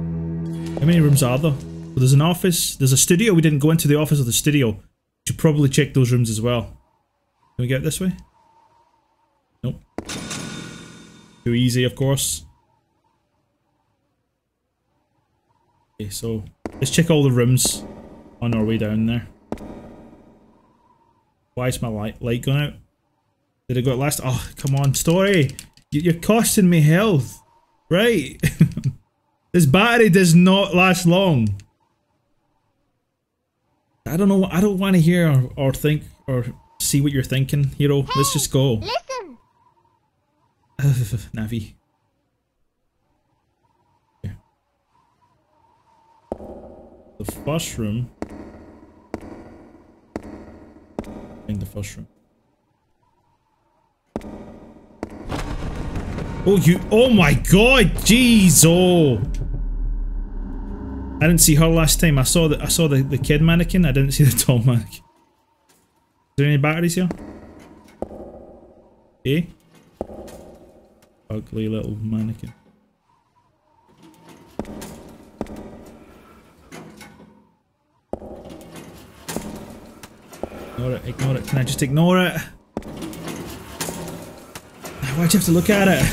How many rooms are there? Well, there's an office, there's a studio, we didn't go into the office or the studio. We should probably check those rooms as well. Can we get this way? Nope. Too easy, of course. Okay, so let's check all the rooms on our way down there. Why is my light, light going out? Did I go at last? Oh, come on, story! You're costing me health! Right! This battery does not last long. I don't know. I don't want to hear or, or think or see what you're thinking, hero. Hey, let's just go. Listen. Navi. Yeah. The first room. In the first room. Oh, you- oh my god, jeez, oh! I didn't see her last time, I saw the- I saw the, the kid mannequin, I didn't see the tall mannequin. Is there any batteries here? Okay. Ugly little mannequin. Ignore it, ignore it. Can I just ignore it? Why'd you have to look at it?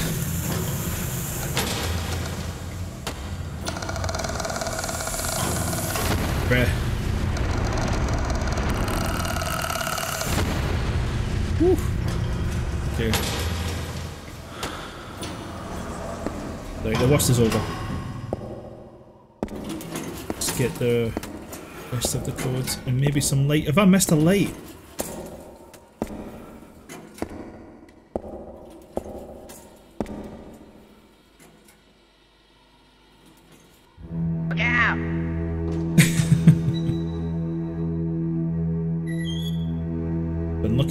Bruh. Woo. Okay. Right, the worst is over. Let's get the rest of the codes and maybe some light. Have I missed a light?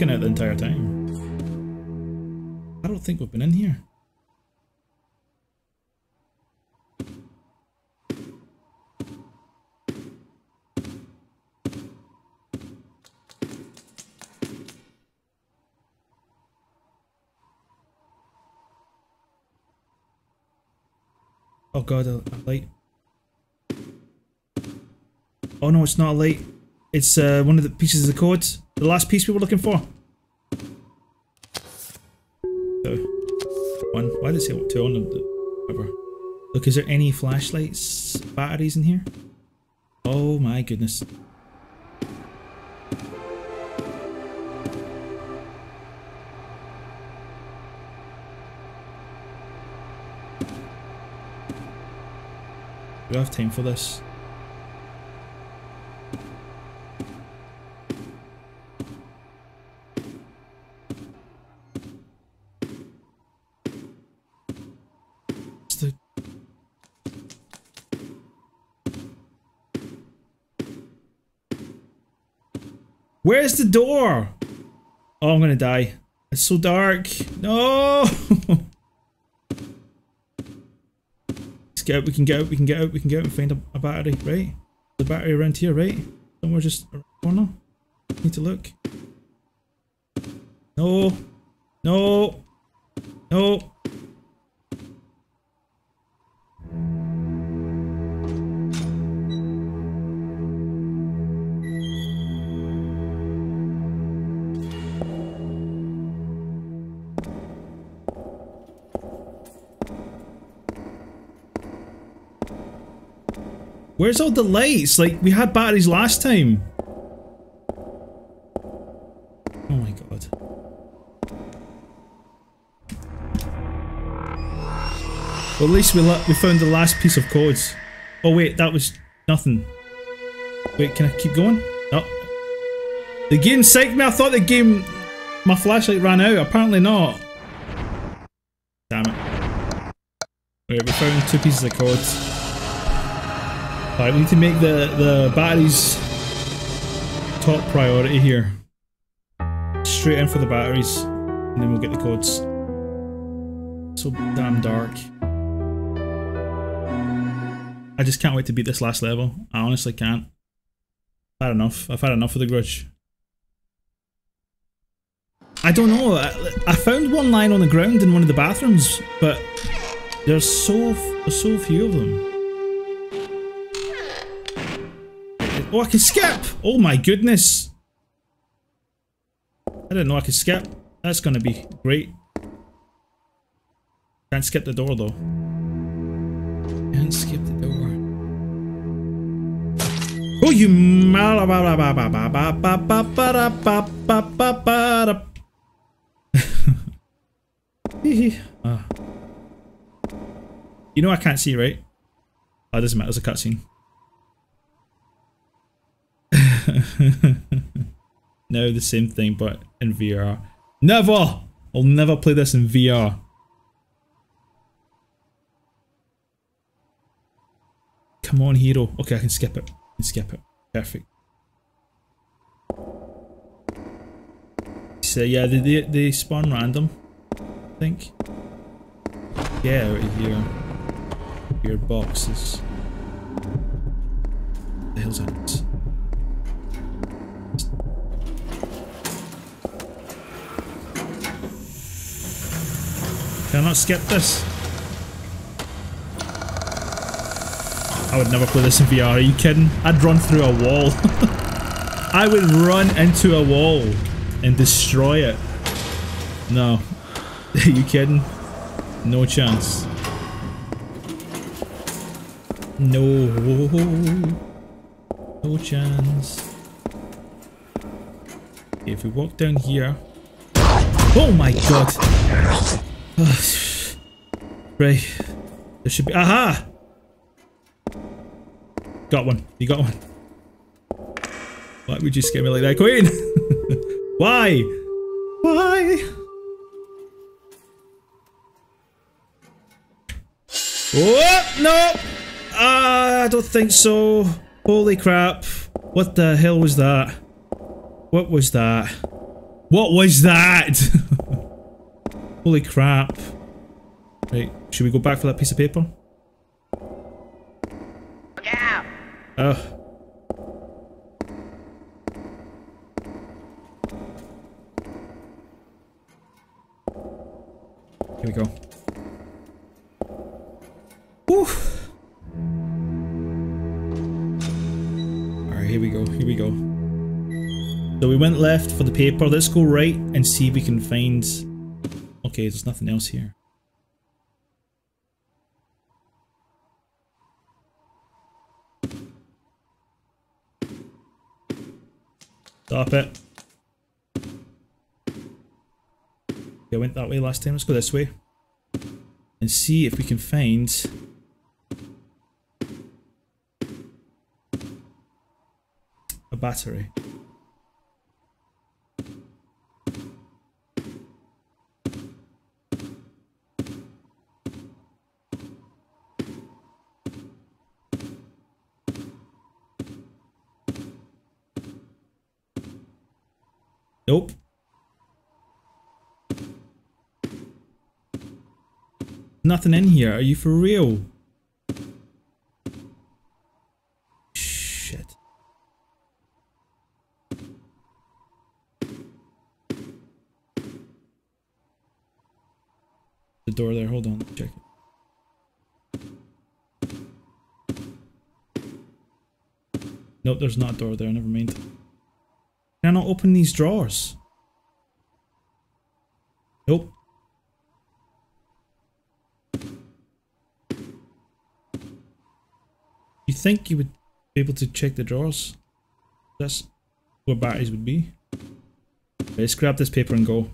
Entire time. I don't think we've been in here. Oh god, a, a light. Oh no, it's not a light. It's uh, one of the pieces of the code. The last piece we were looking for. One. Why did it say two on and whatever? Look, is there any flashlights, batteries in here? Oh my goodness. Do I have time for this? Where's the door? Oh, I'm gonna die. It's so dark. No! Let's get out, we can get out, we can get out, we can get out and find a, a battery, right? The battery around here, right? Somewhere just around the corner. Need to look. No. No. No. Where's all the lights? Like, we had batteries last time. Oh my god. Well, at least we we found the last piece of codes. Oh wait, that was nothing. Wait, can I keep going? No. The game psyched me. I thought the game... My flashlight ran out. Apparently not. Damn it. Wait, we found two pieces of codes. Alright, we need to make the, the batteries top priority here. Straight in for the batteries, and then we'll get the codes. So damn dark. I just can't wait to beat this last level. I honestly can't. I've had enough. I've had enough of the Grudge. I don't know. I, I found one lying on the ground in one of the bathrooms, but there's so, there's so few of them. Oh, I can skip! Oh my goodness! I didn't know I could skip. That's gonna be great. Can't skip the door though. Can't skip the door. Oh, you ah. You know I can't see, right? Oh, it doesn't matter. There's a cutscene. Now the same thing but in V R. Never! I'll never play this in V R. Come on, hero. Okay, I can skip it. I can skip it. Perfect. So yeah, they, they, they spawn random, I think. Yeah, right here. Your boxes. The hell's that? Can I not skip this? I would never play this in V R, are you kidding? I'd run through a wall. I would run into a wall and destroy it. No. Are you kidding? No chance. No. No chance. Okay, if we walk down here. Oh my god. Right. There should be. Aha! Got one. You got one. Why would you scare me like that, Queen? Why? Why? Oh, no! Uh, I don't think so. Holy crap. What the hell was that? What was that? What was that? Holy crap. Right, should we go back for that piece of paper? Look out! Oh. Here we go. Woo! Alright, here we go, here we go. So we went left for the paper. Let's go right and see if we can find... Okay, there's nothing else here. Stop it. I went that way last time. Let's go this way and see if we can find a battery. Nope. Nothing in here. Are you for real? Shit. The door there. Hold on. Check it. Nope, there's not a door there. Never mind. Can I not open these drawers? Nope. You think you would be able to check the drawers? That's where batteries would be. Let's grab this paper and go.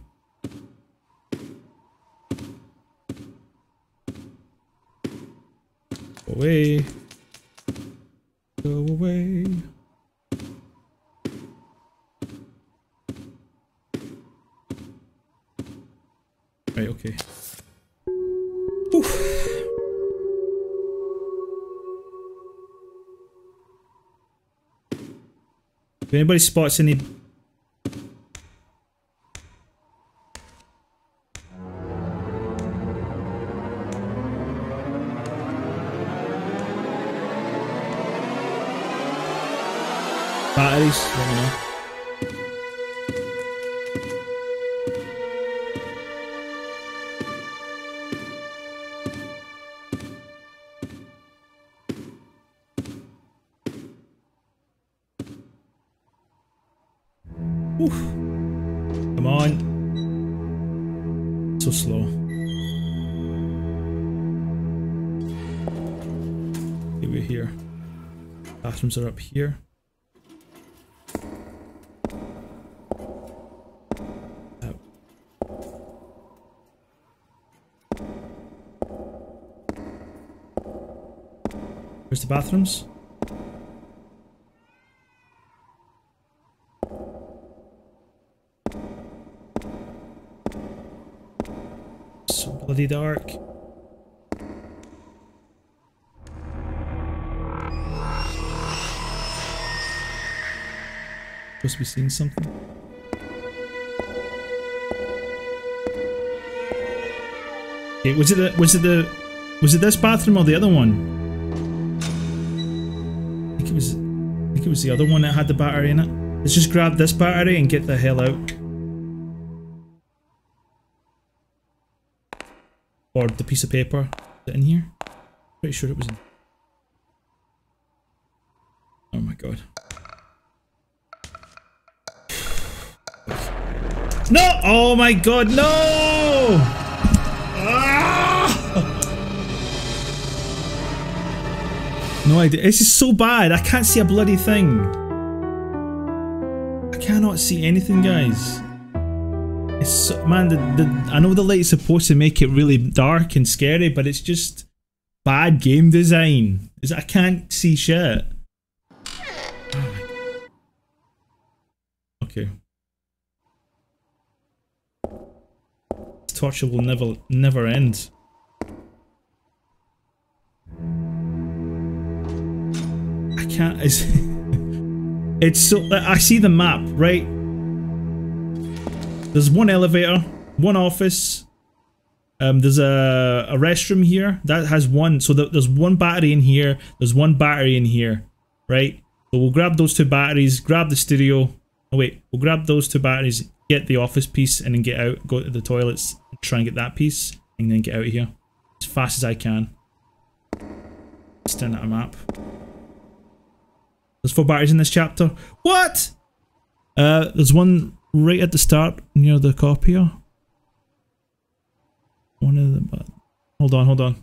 Go away. Go away. Right, okay. Oof. If anybody spots any... batteries, let me know. Oof. Come on. So slow. Okay, we're here. Bathrooms are up here. Out. Where's the bathrooms? Bloody dark. Supposed to be seeing something. Okay, was it the was it the was it this bathroom or the other one? I think it was I think it was the other one that had the battery in it. Let's just grab this battery and get the hell out. Or the piece of paper. Is it in here? Pretty sure it was in. Oh my god. No! Oh my god, no! Ah! No idea. This is so bad. I can't see a bloody thing. I cannot see anything, guys. It's so, man, the, the, I know the light's supposed to make it really dark and scary, but it's just bad game design. Is I can't see shit. Oh okay. Torture will never, never end. I can't. It's, it's so. I see the map, right? There's one elevator, one office. Um, there's a, a restroom here that has one. So th there's one battery in here. There's one battery in here, right? So we'll grab those two batteries. Grab the studio. Oh wait, we'll grab those two batteries. Get the office piece and then get out, go to the toilets, try and get that piece, and then get out of here as fast as I can. Stand at a map. There's four batteries in this chapter. What? Uh, there's one right at the start near the copier. One of the. Hold on, hold on.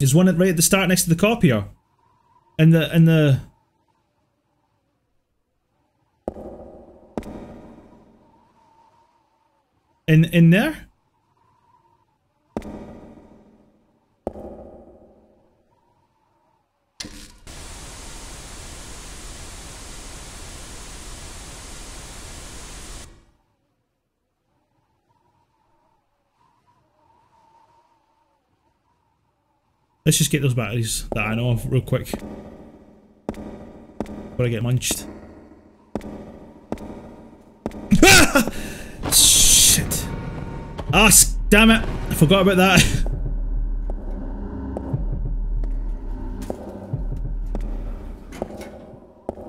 There's one right at the start next to the copier, and the and the. In in there? Let's just get those batteries that I know of real quick before I get munched. Ah, oh, damn it! I forgot about that.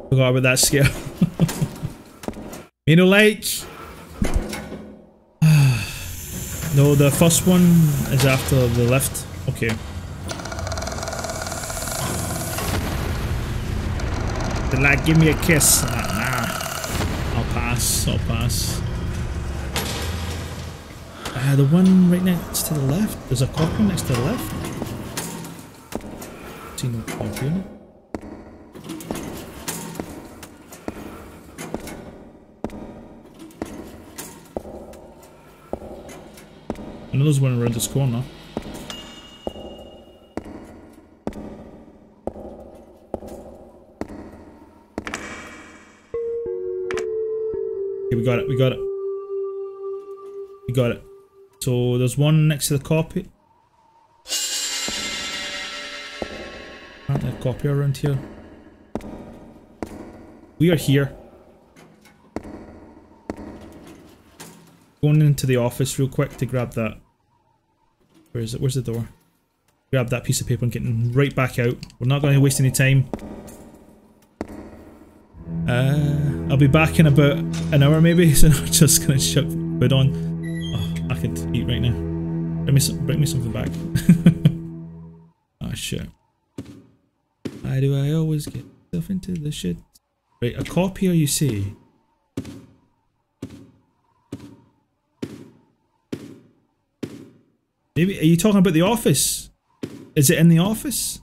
Forgot about that scare. You know, like no, the first one is after the left. Okay. The lad, give me a kiss. Nah, nah. I'll pass. I'll pass. Uh, the one right next to the left. There's a copier next to the left. See no copier. Another's one around this corner. Okay, we got it. We got it. We got it. So there's one next to the copy. Aren't there a copier around here? We are here. Going into the office real quick to grab that. Where is it? Where's the door? Grab that piece of paper and getting right back out. We're not going to waste any time. Uh, I'll be back in about an hour maybe, so I'm just going to chuck food on. I could eat right now. Bring me, some, bring me something back. Oh shit. Why do I always get myself into this shit? Right, a copier you see. Maybe, are you talking about the office? Is it in the office?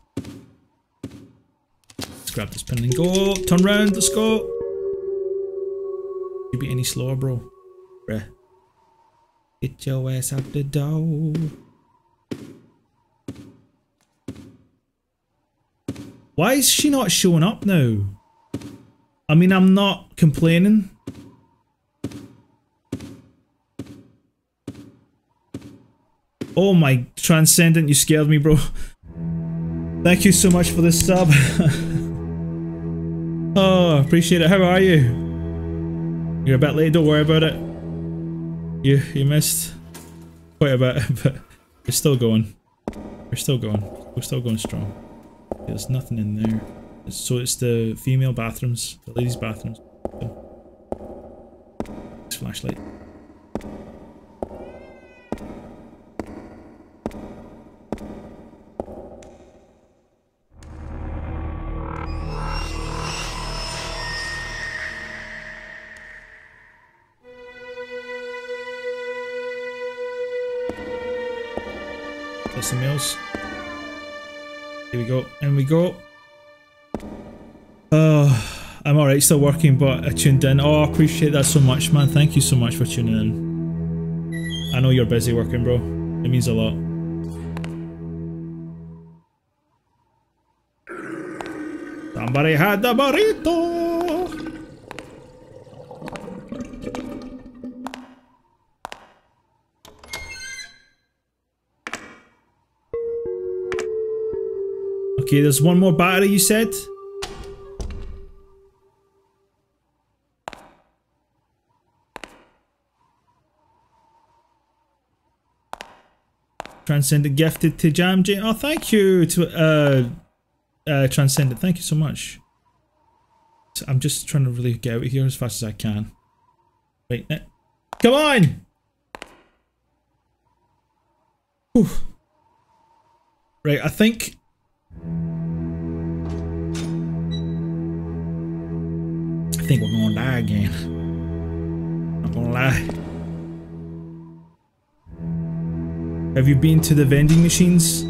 Let's grab this pen and go. Turn round, let's go. You be any slower, bro. Bruh. Get your ass out the door. Why is she not showing up now? I mean, I'm not complaining. Oh my transcendent, you scared me, bro. Thank you so much for this sub. Oh, appreciate it. How are you? You're a bit late, don't worry about it. You, you missed quite a bit, but we're still going. We're still going. We're still going strong. There's nothing in there. It's, so it's the female bathrooms, the ladies' bathrooms. Flashlight. some meals. Here we go. In we go. Oh, I'm alright, still working, but I tuned in. Oh, I appreciate that so much, man. Thank you so much for tuning in. I know you're busy working, bro. It means a lot. Somebody had the burrito! Okay, there's one more battery, you said? Transcendent gifted to Jam Jane. Oh, thank you to uh, uh, Transcendent. Thank you so much. So I'm just trying to really get out of here as fast as I can. Wait, no. Come on! Whew. Right, I think. I think we're gonna die again. I'm gonna lie. Have you been to the vending machines?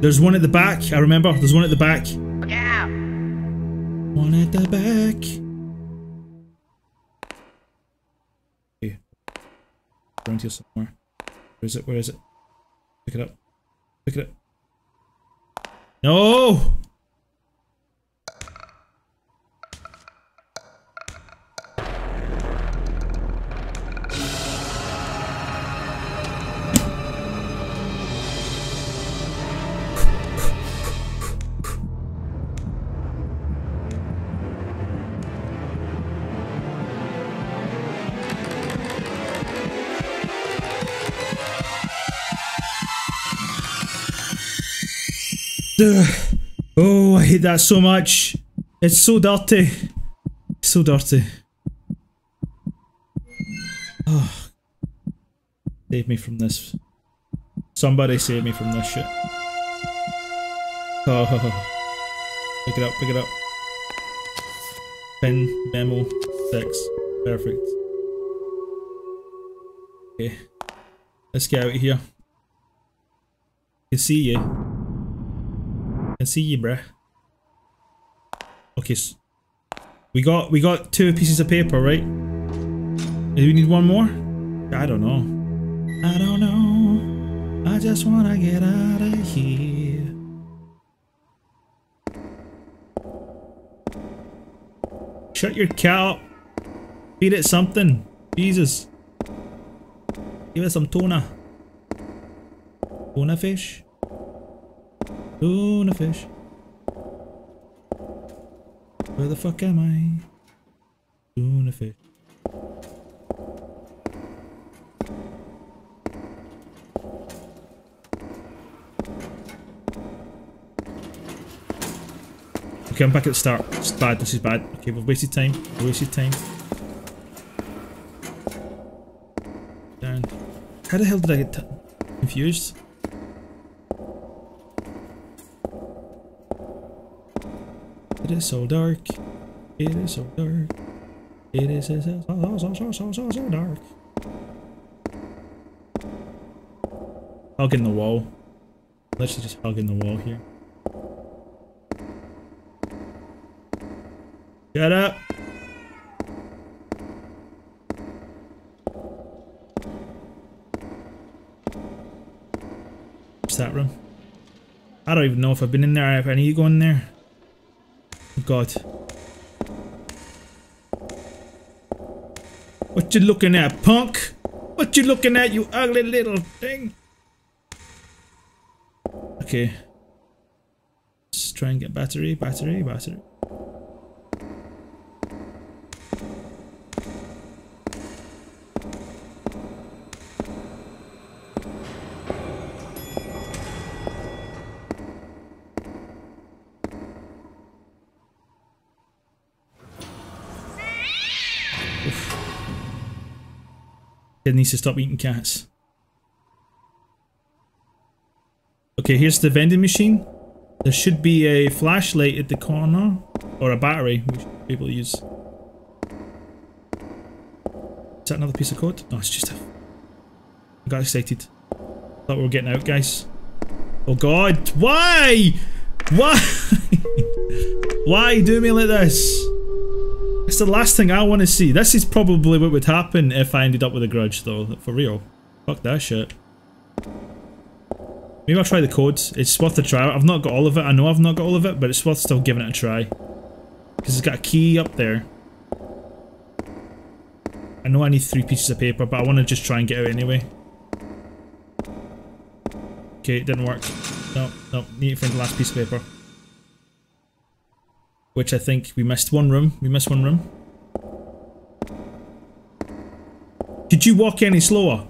There's one at the back, I remember. There's one at the back. Yeah. One at the back. Okay. Around here somewhere. Where is it? Where is it? Pick it up. Pick it up. No! Oh, I hate that so much. It's so dirty. It's so dirty. Oh. Save me from this. Somebody save me from this shit. Oh. Pick it up, pick it up. Pin, memo, six. Perfect. Okay. Let's get out of here. I can see you. I see you, bruh. Okay, so we got we got two pieces of paper, right? Do we need one more? I don't know. I don't know. I just wanna get out of here. Shut your cow. Feed it something. Jesus. Give it some tuna. Tuna fish. Tuna fish. Where the fuck am I? Tuna fish. Okay, I'm back at the start. It's bad, this is bad. Okay, we've wasted time. We've wasted time. Darn. How the hell did I get t confused? It is so dark. It is so dark. It is so so so so so so so dark. Hug in the wall. Let's just hug in the wall here. Shut up. What's that room? I don't even know if I've been in there. If I need to go in there. God. What you looking at, punk? What you looking at, you ugly little thing? Okay. Let's try and get battery, battery, battery. Needs to stop eating cats. Okay, here's the vending machine. There should be a flashlight at the corner, or a battery we should be able to use. Is that another piece of code? No, it's just a... I got excited. Thought we were getting out, guys. Oh God, why? Why? Why do me like this? It's the last thing I want to see. This is probably what would happen if I ended up with a grudge though, for real. Fuck that shit. Maybe I'll try the code. It's worth a try. I've not got all of it. I know I've not got all of it, but it's worth still giving it a try. Because it's got a key up there. I know I need three pieces of paper, but I want to just try and get out anyway. Okay, it didn't work. No, no, need to find the last piece of paper. Which I think we missed one room. We missed one room. Did you walk any slower?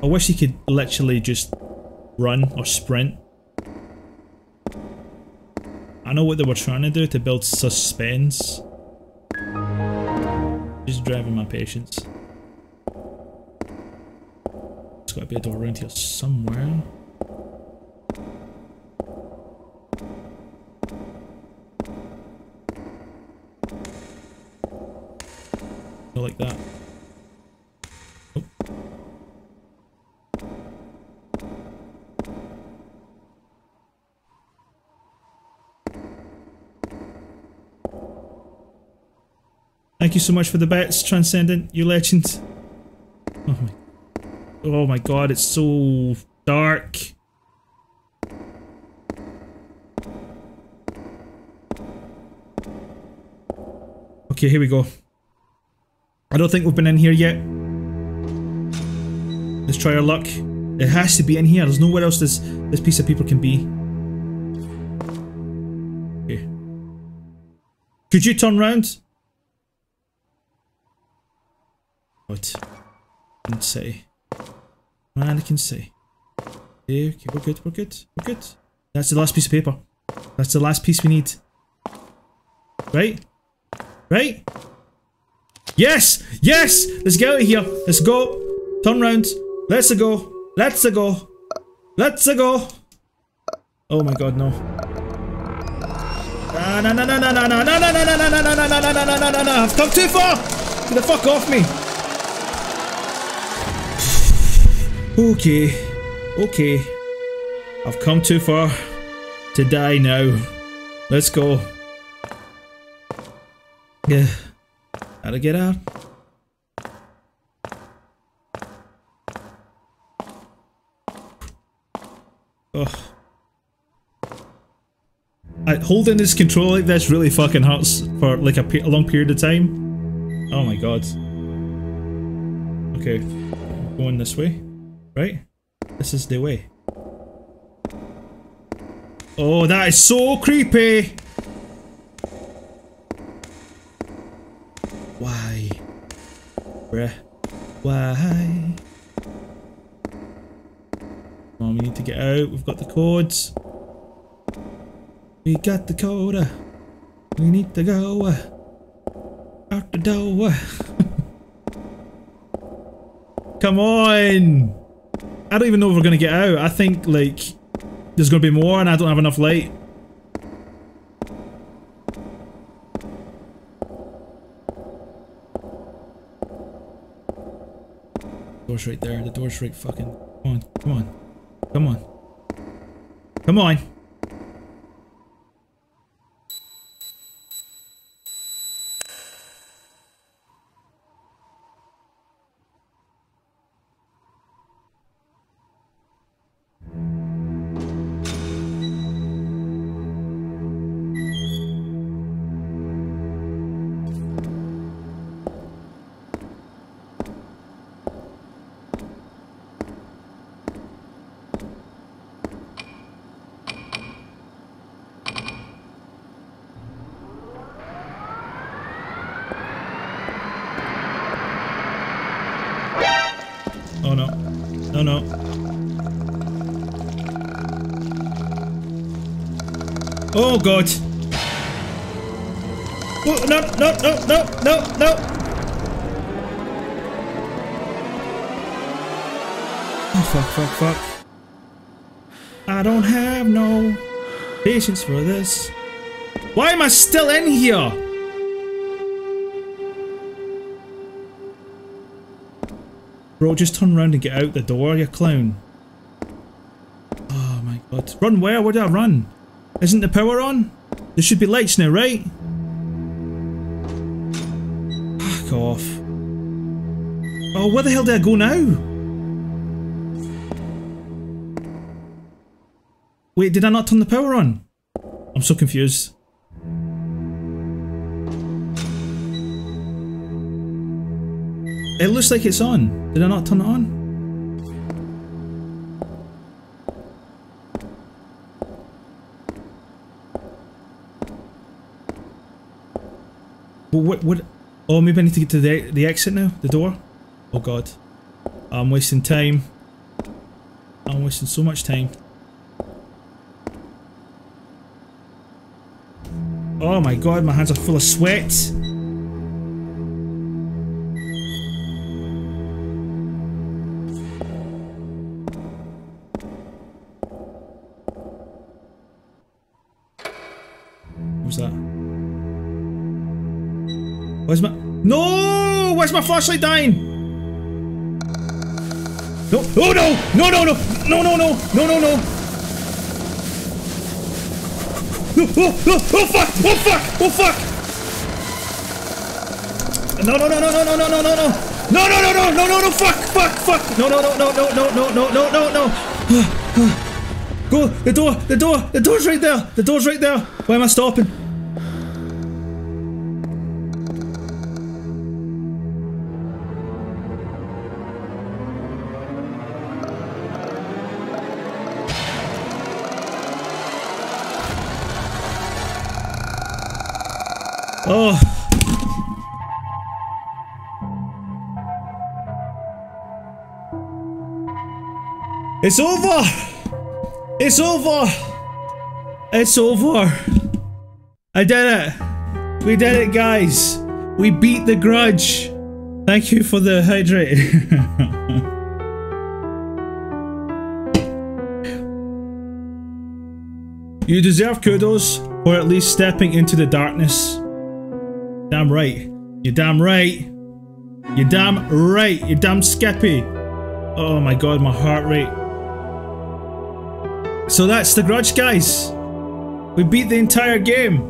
I wish you could literally just run or sprint. I know what they were trying to do to build suspense. Just driving my patience. There's gotta be a door around here somewhere. Go like that. Oh. Thank you so much for the bets, Transcendent, you legend. Oh my, oh my god, it's so dark. Okay, here we go. I don't think we've been in here yet. Let's try our luck. It has to be in here, there's nowhere else this, this piece of paper can be. Okay. Could you turn round? What? I can see. Man, I can see. Okay, okay, we're good, we're good, we're good. That's the last piece of paper. That's the last piece we need. Right? Right? Yes! Yes! Let's get out of here. Let's go. Turn round. Let's go. Let's go. Let's go. Oh my god, no. Ah, no, no, no, no, no, no, no, no, no, no, no, no, no, no, no, no, no, no, no. I've come too far! Get the fuck off me! Okay, okay, I've come too far to die now. Let's go. Yeah, gotta get out. Oh, I, holding this control like this really fucking hurts for like a, pe a long period of time. Oh my god. Okay, going this way. Right? This is the way. Oh, that is so creepy! Why? Bruh. Why? Come on, we need to get out. We've got the codes. We got the code. We need to go out the door. Come on! I don't even know if we're gonna get out. I think, like, there's gonna be more and I don't have enough light. The door's right there. The door's right fucking... Come on. Come on. Come on. Come on. Oh no. Oh no. Oh god. Oh, no, no, no, no, no, no. Oh, fuck, fuck, fuck. I don't have no patience for this. Why am I still in here? Bro, just turn around and get out the door, you clown. Oh my god. Run where? Where do I run? Isn't the power on? There should be lights now, right? Fuck off. Oh, where the hell did I go now? Wait, did I not turn the power on? I'm so confused. It looks like it's on. Did I not turn it on? Well, what, what? Oh, maybe I need to get to the, the exit now? The door? Oh god. I'm wasting time. I'm wasting so much time. Oh my god, my hands are full of sweat. Where's my... No! Where's my flashlight dying? No! Oh no! No no no! No no no! No no no! Oh, oh, oh, oh fuck! Oh fuck! Oh fuck! No no no no no no no no no no! No no no no no no no fuck! Fuck! Fuck! No no no no no no no no no no no! Go! The door! The door! The door's right there! The door's right there! Why am I stopping? Oh. It's over. It's over. It's over. I did it. We did it, guys. We beat the Grudge. Thank you for the hydrate. You deserve kudos for at least stepping into the darkness. Damn right. You're damn right. You're damn right. You're damn skippy. Oh my god, my heart rate. So that's the Grudge, guys. We beat the entire game.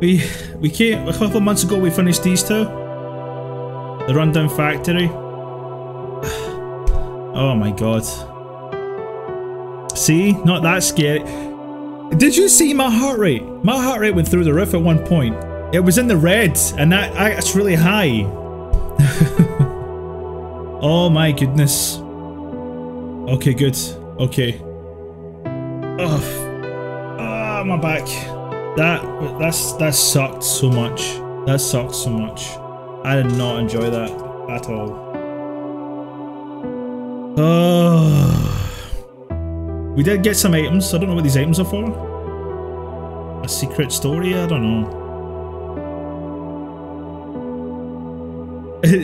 We we came a couple of months ago, we finished these two. The Rundown Factory. Oh my god. See? Not that scary. Did you see my heart rate? My heart rate went through the roof at one point. It was in the red, and that that's really high. Oh my goodness. Okay, good. Okay. Oh, ah, my back. That that's that sucked so much. That sucked so much. I did not enjoy that at all. Oh. We did get some items. I don't know what these items are for. A secret story. I don't know.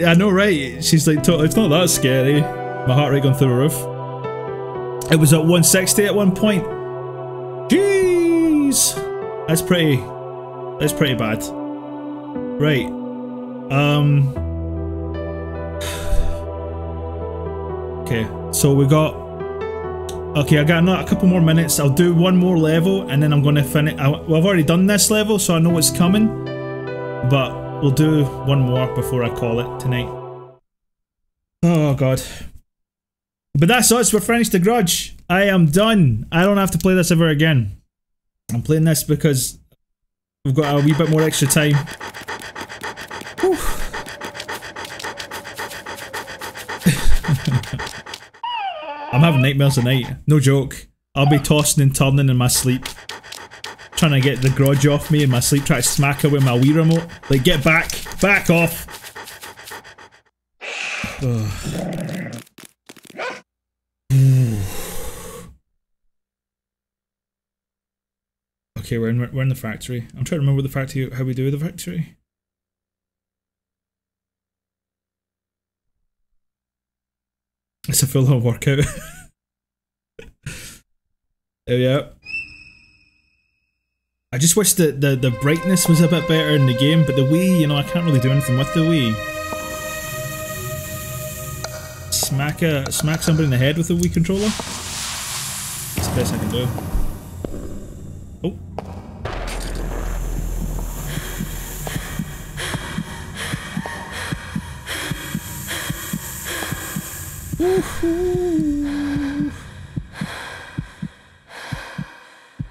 I know, right? She's like, it's not that scary. My heart rate gone through the roof. It was at one sixty at one point. Jeez, that's pretty. That's pretty bad. Right. Um. Okay. So we got. Okay, I got another, a couple more minutes. I'll do one more level, and then I'm gonna finish. I, well, I've already done this level, so I know what's coming. But. We'll do one more before I call it tonight. Oh god. But that's us, we're finished the Grudge. I am done. I don't have to play this ever again. I'm playing this because we've got a wee bit more extra time. Whew. I'm having nightmares tonight. No joke. I'll be tossing and turning in my sleep. Trying to get the Grudge off me in my sleep, try to smack her with my Wii remote. Like, get back! Back off! Okay, we're in, we're in the factory. I'm trying to remember the factory, how we do the factory. It's a full-on workout. There we are. I just wish that the, the brightness was a bit better in the game, but the Wii, you know, I can't really do anything with the Wii. smack uh, smack somebody in the head with a Wii controller. That's the best I can do. Oh. Woohoo!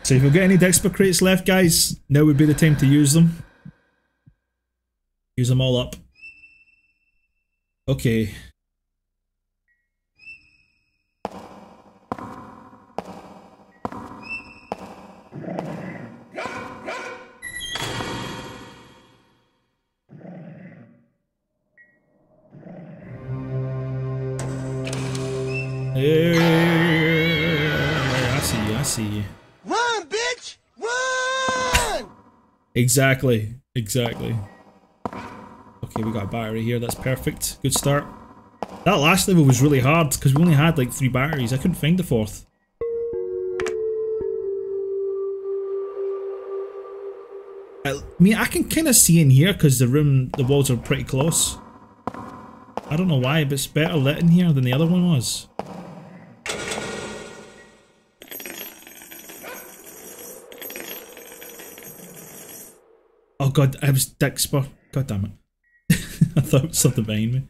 So if we've got any Dixper crates left, guys, now would be the time to use them. Use them all up. Okay. Yeah, I see, I see. Run, bitch! Run! Exactly, exactly. Okay, we got a battery here, that's perfect. Good start. That last level was really hard because we only had like three batteries. I couldn't find the fourth. I mean, I can kind of see in here because the room, the walls are pretty close. I don't know why, but it's better lit in here than the other one was. Oh god, I was Dixper. God damn it. I thought it was something behind me.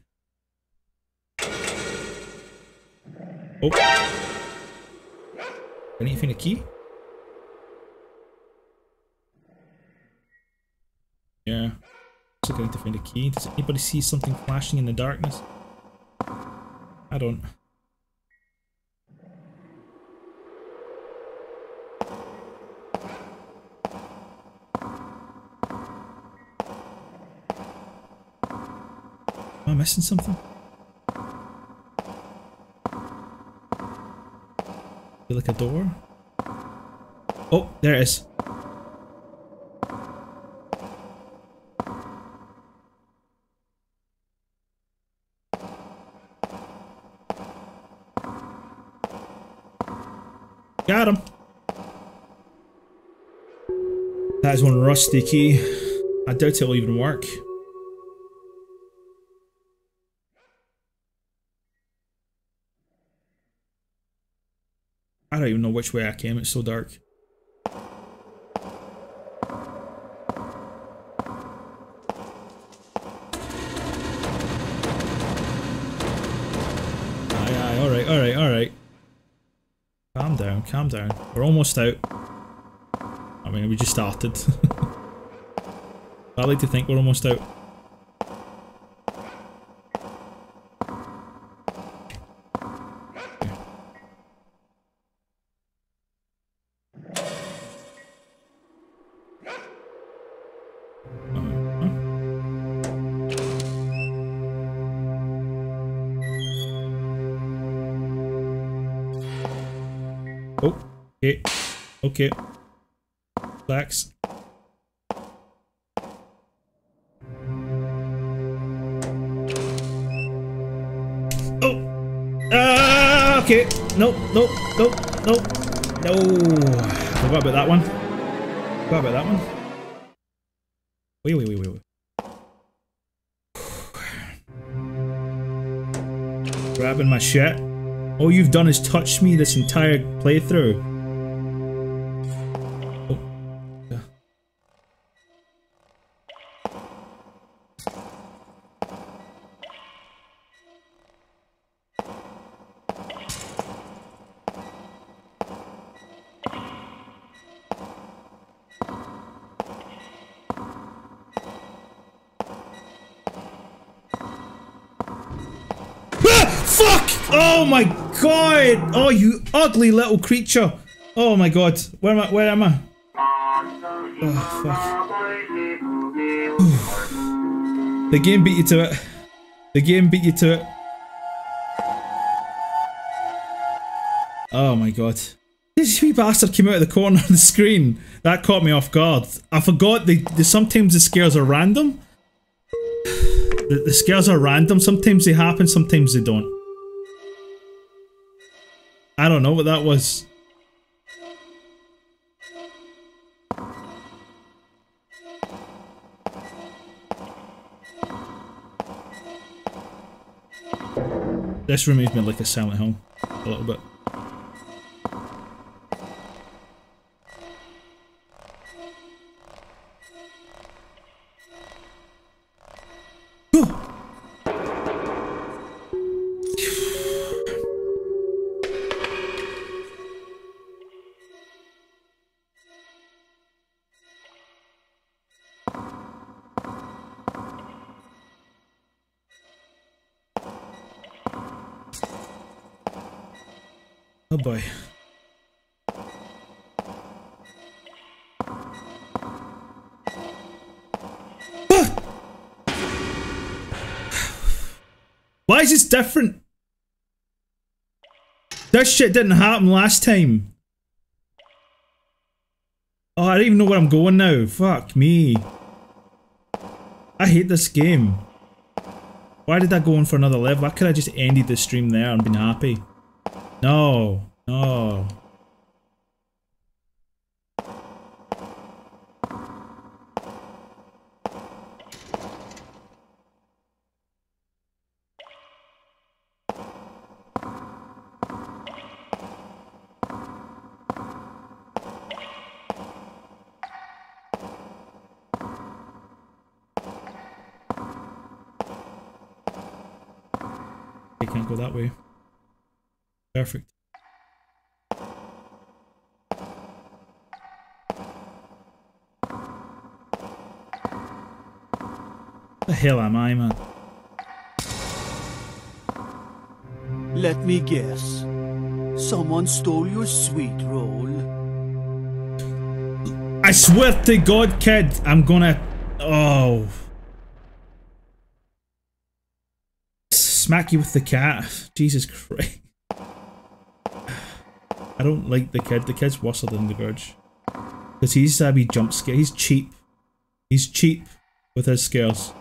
Oh. I need to find a key. Yeah. Looks like I need to find a key. Does anybody see something flashing in the darkness? I don't. Am I missing something? Feel like a door? Oh, there it is. Got him! That is one rusty key. I doubt it'll even work. I don't even know which way I came, it's so dark. Aye aye, alright, alright, alright. Calm down, calm down. We're almost out. I mean, we just started. I like to think we're almost out. Okay, okay, relax. Oh! Ah, okay, no, no, no, no, no. I forgot about that one. I forgot about that one. Wait, wait, wait, wait, wait. Grabbing my shit. All you've done is touched me this entire playthrough. Oh my god! Oh, you ugly little creature! Oh my god! Where am I? Where am I? Oh, fuck. The game beat you to it. The game beat you to it. Oh my god! This wee bastard came out of the corner of the screen. That caught me off guard. I forgot. The, the sometimes the scares are random. The, the scares are random. Sometimes they happen. Sometimes they don't. I don't know what that was. This reminds me like a Silent Hill a little bit. Oh boy. Ah! Why is this different? This shit didn't happen last time. Oh, I don't even know where I'm going now. Fuck me. I hate this game. Why did I go on for another level? Why could I just ended the stream there and been happy? No, no. I can't go that way. Perfect. The hell am I, man? Let me guess. Someone stole your sweet roll. I swear to God, kid, I'm gonna. Oh. Smack you with the cat. Jesus Christ. I don't like the kid. The kid's worse than The Grudge. Because he's a wee jump scare. He's cheap. He's cheap with his scares.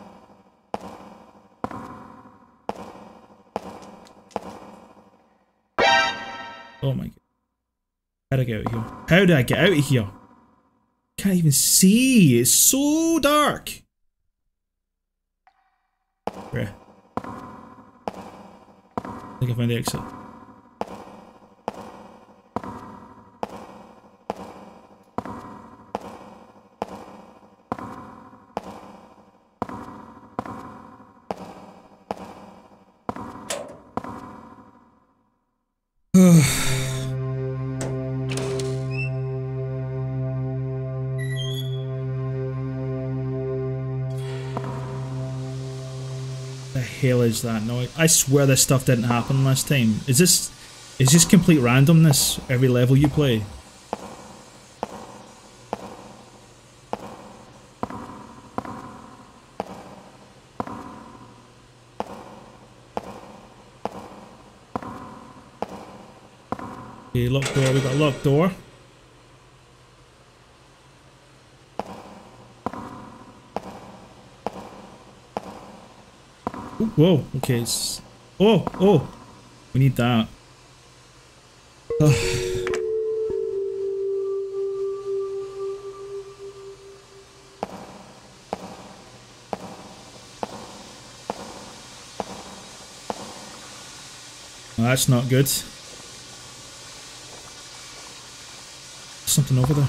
Oh my god. How do I get out of here? How do I get out of here? Can't even see. It's so dark. Bruh. I think I found the exit. Hell is that noise? I swear this stuff didn't happen last time. Is this is just complete randomness every level you play? Okay, locked door, we got a locked door. Whoa, okay, it's... Oh, oh! We need that. Ugh. Well, that's not good. There's something over there.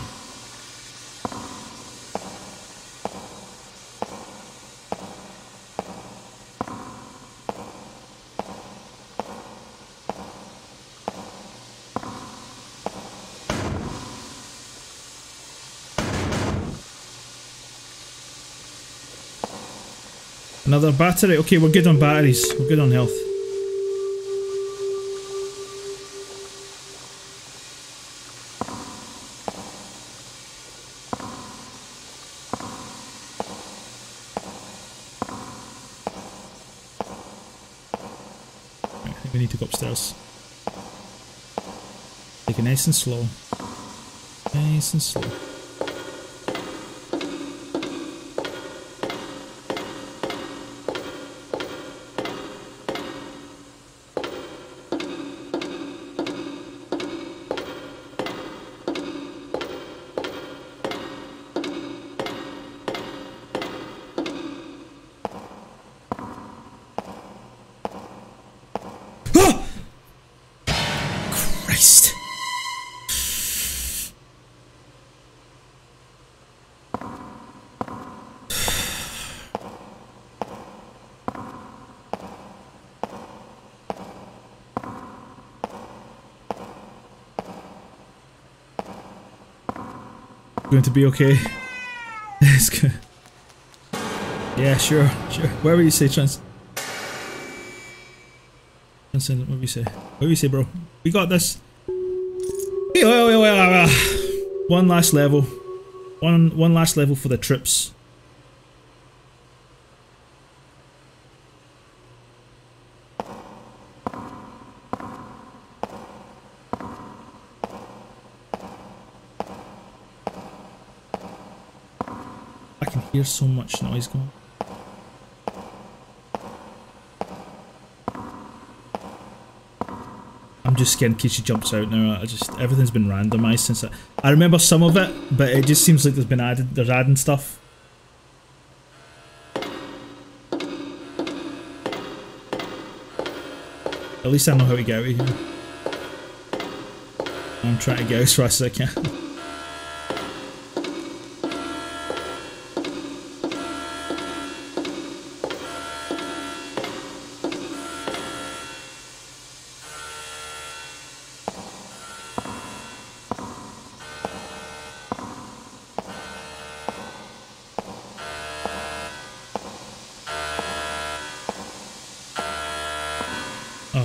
Another battery. Okay, we're good on batteries. We're good on health. Right, I think we need to go upstairs. Take it nice and slow. Nice and slow. going to be okay. It's good. Yeah, sure, sure. Whatever you say, Trans. Transcendent, what do you say? What do you say, bro? We got this. One last level. One, one last level for the trips. I can hear so much noise going. I'm just scared in case she jumps out now. I just everything's been randomized since I, I remember some of it, but it just seems like there's been added. There's adding stuff. At least I know how to get out of here. I'm trying to get out as fast as I can.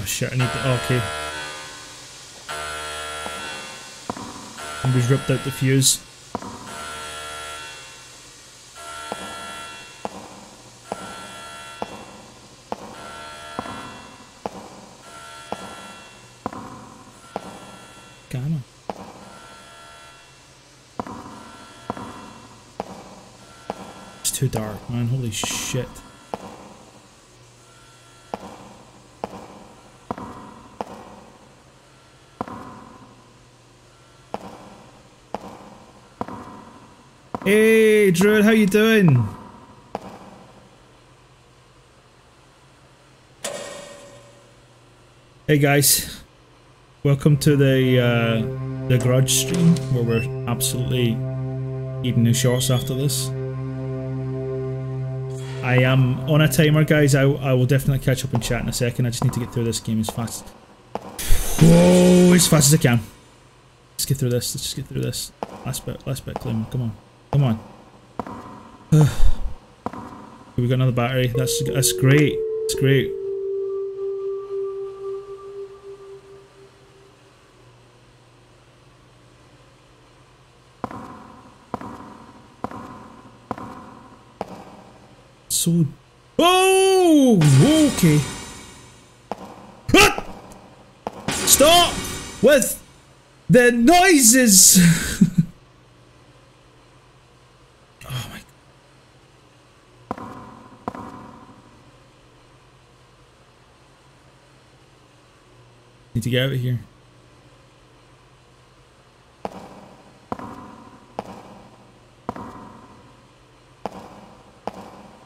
Shit, I need to. Okay. And we've ripped out the fuse. Gamma. It's too dark, man. Holy shit. Hey, Druid, how you doing? Hey guys, welcome to the uh, the Grudge stream where we're absolutely eating the shorts after this. I am on a timer, guys. I I will definitely catch up and chat in a second. I just need to get through this game as fast. Whoa, as fast as I can. Let's get through this. Let's just get through this. Last bit. Last bit. Claymore. Come on. Come on. We got another battery. That's that's great. It's great. So. Oh. Okay. Stop with the noises. Need to get out of here.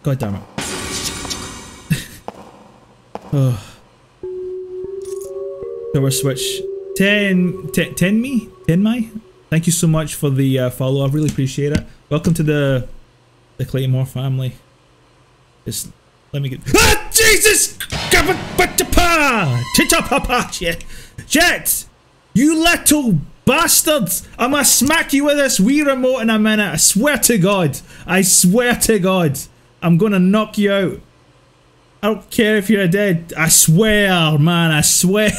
God damn it. Oh. Tower switch. Ten, ten, ten me? Ten my? Thank you so much for the uh, follow. I really appreciate it. Welcome to the the Claymore family. Just let me get. Ah, Jesus! Jet, you little bastards! I'm gonna smack you with this Wii remote in a minute. I swear to God. I swear to God. I'm gonna knock you out. I don't care if you're dead. I swear, man. I swear.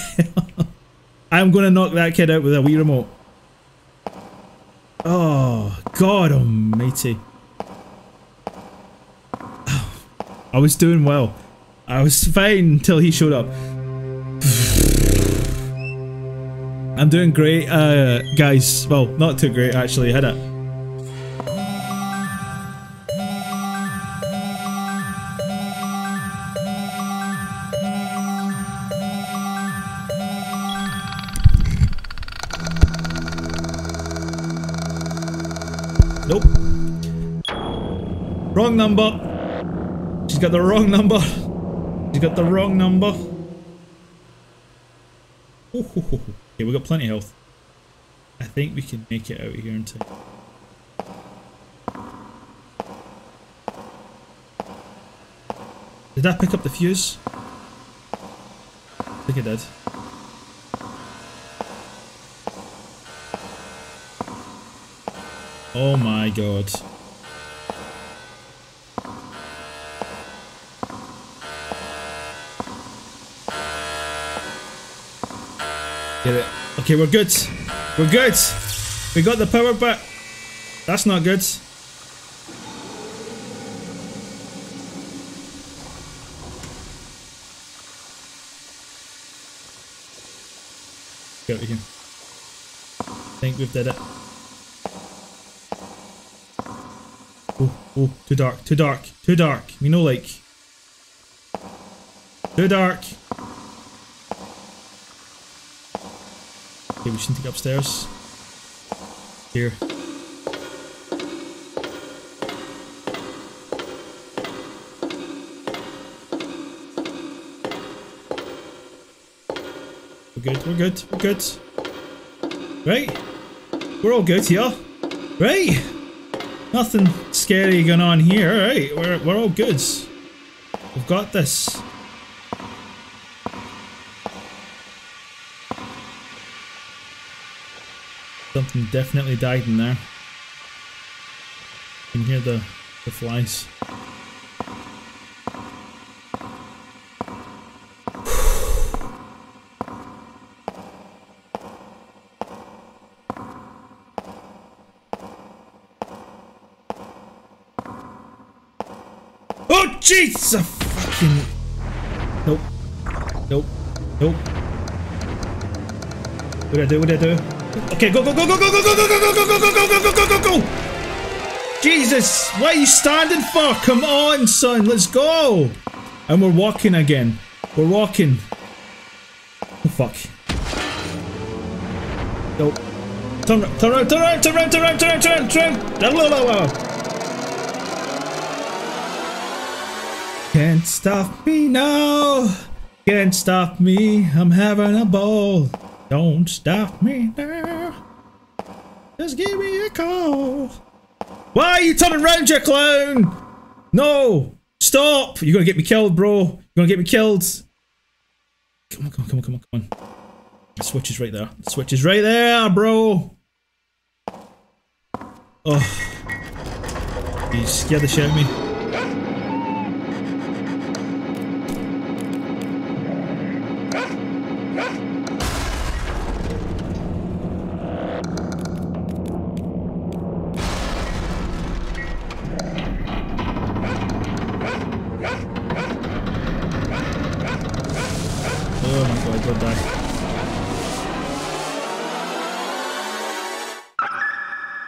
I'm gonna knock that kid out with a Wii remote. Oh, God almighty. I was doing well. I was fine until he showed up. I'm doing great, uh, guys. Well, not too great actually, hit it. Nope. Wrong number. She's got the wrong number. You got the wrong number. Okay, we got plenty of health. I think we can make it out of here in time. Did I pick up the fuse? I think I did. Oh my god. Get it. Okay, we're good. We're good. We got the power back. That's not good. Go again. I think we've did it. Oh, oh, too dark, too dark, too dark. You know, like, too dark. Okay, we shouldn't take upstairs. Here. We're good, we're good, we're good. Right? We're all good here. Right? Nothing scary going on here. Right? We're, we're all good. We've got this. Something definitely died in there. You can hear the, the flies. Jesus, a fucking nope, nope, nope. What did I do? What did I do? Okay, go, go, go, go, go, go, go, go, go, go, go, go, go, go, go, go, go. Jesus, what are you standing for? Come on, son, let's go. And we're walking again. We're walking. Oh fuck. Nope. Turn, turn, turn, turn, turn, turn, turn, turn, turn, turn. Can't stop me now, can't stop me, I'm having a ball. Don't stop me now, just give me a call. Why are you turning around, you clown? No, stop, you're gonna get me killed, bro. You're gonna get me killed. Come on, come on, come on, come on, come on. The switch is right there, the switch is right there, bro. Oh, you scared the shit out of me.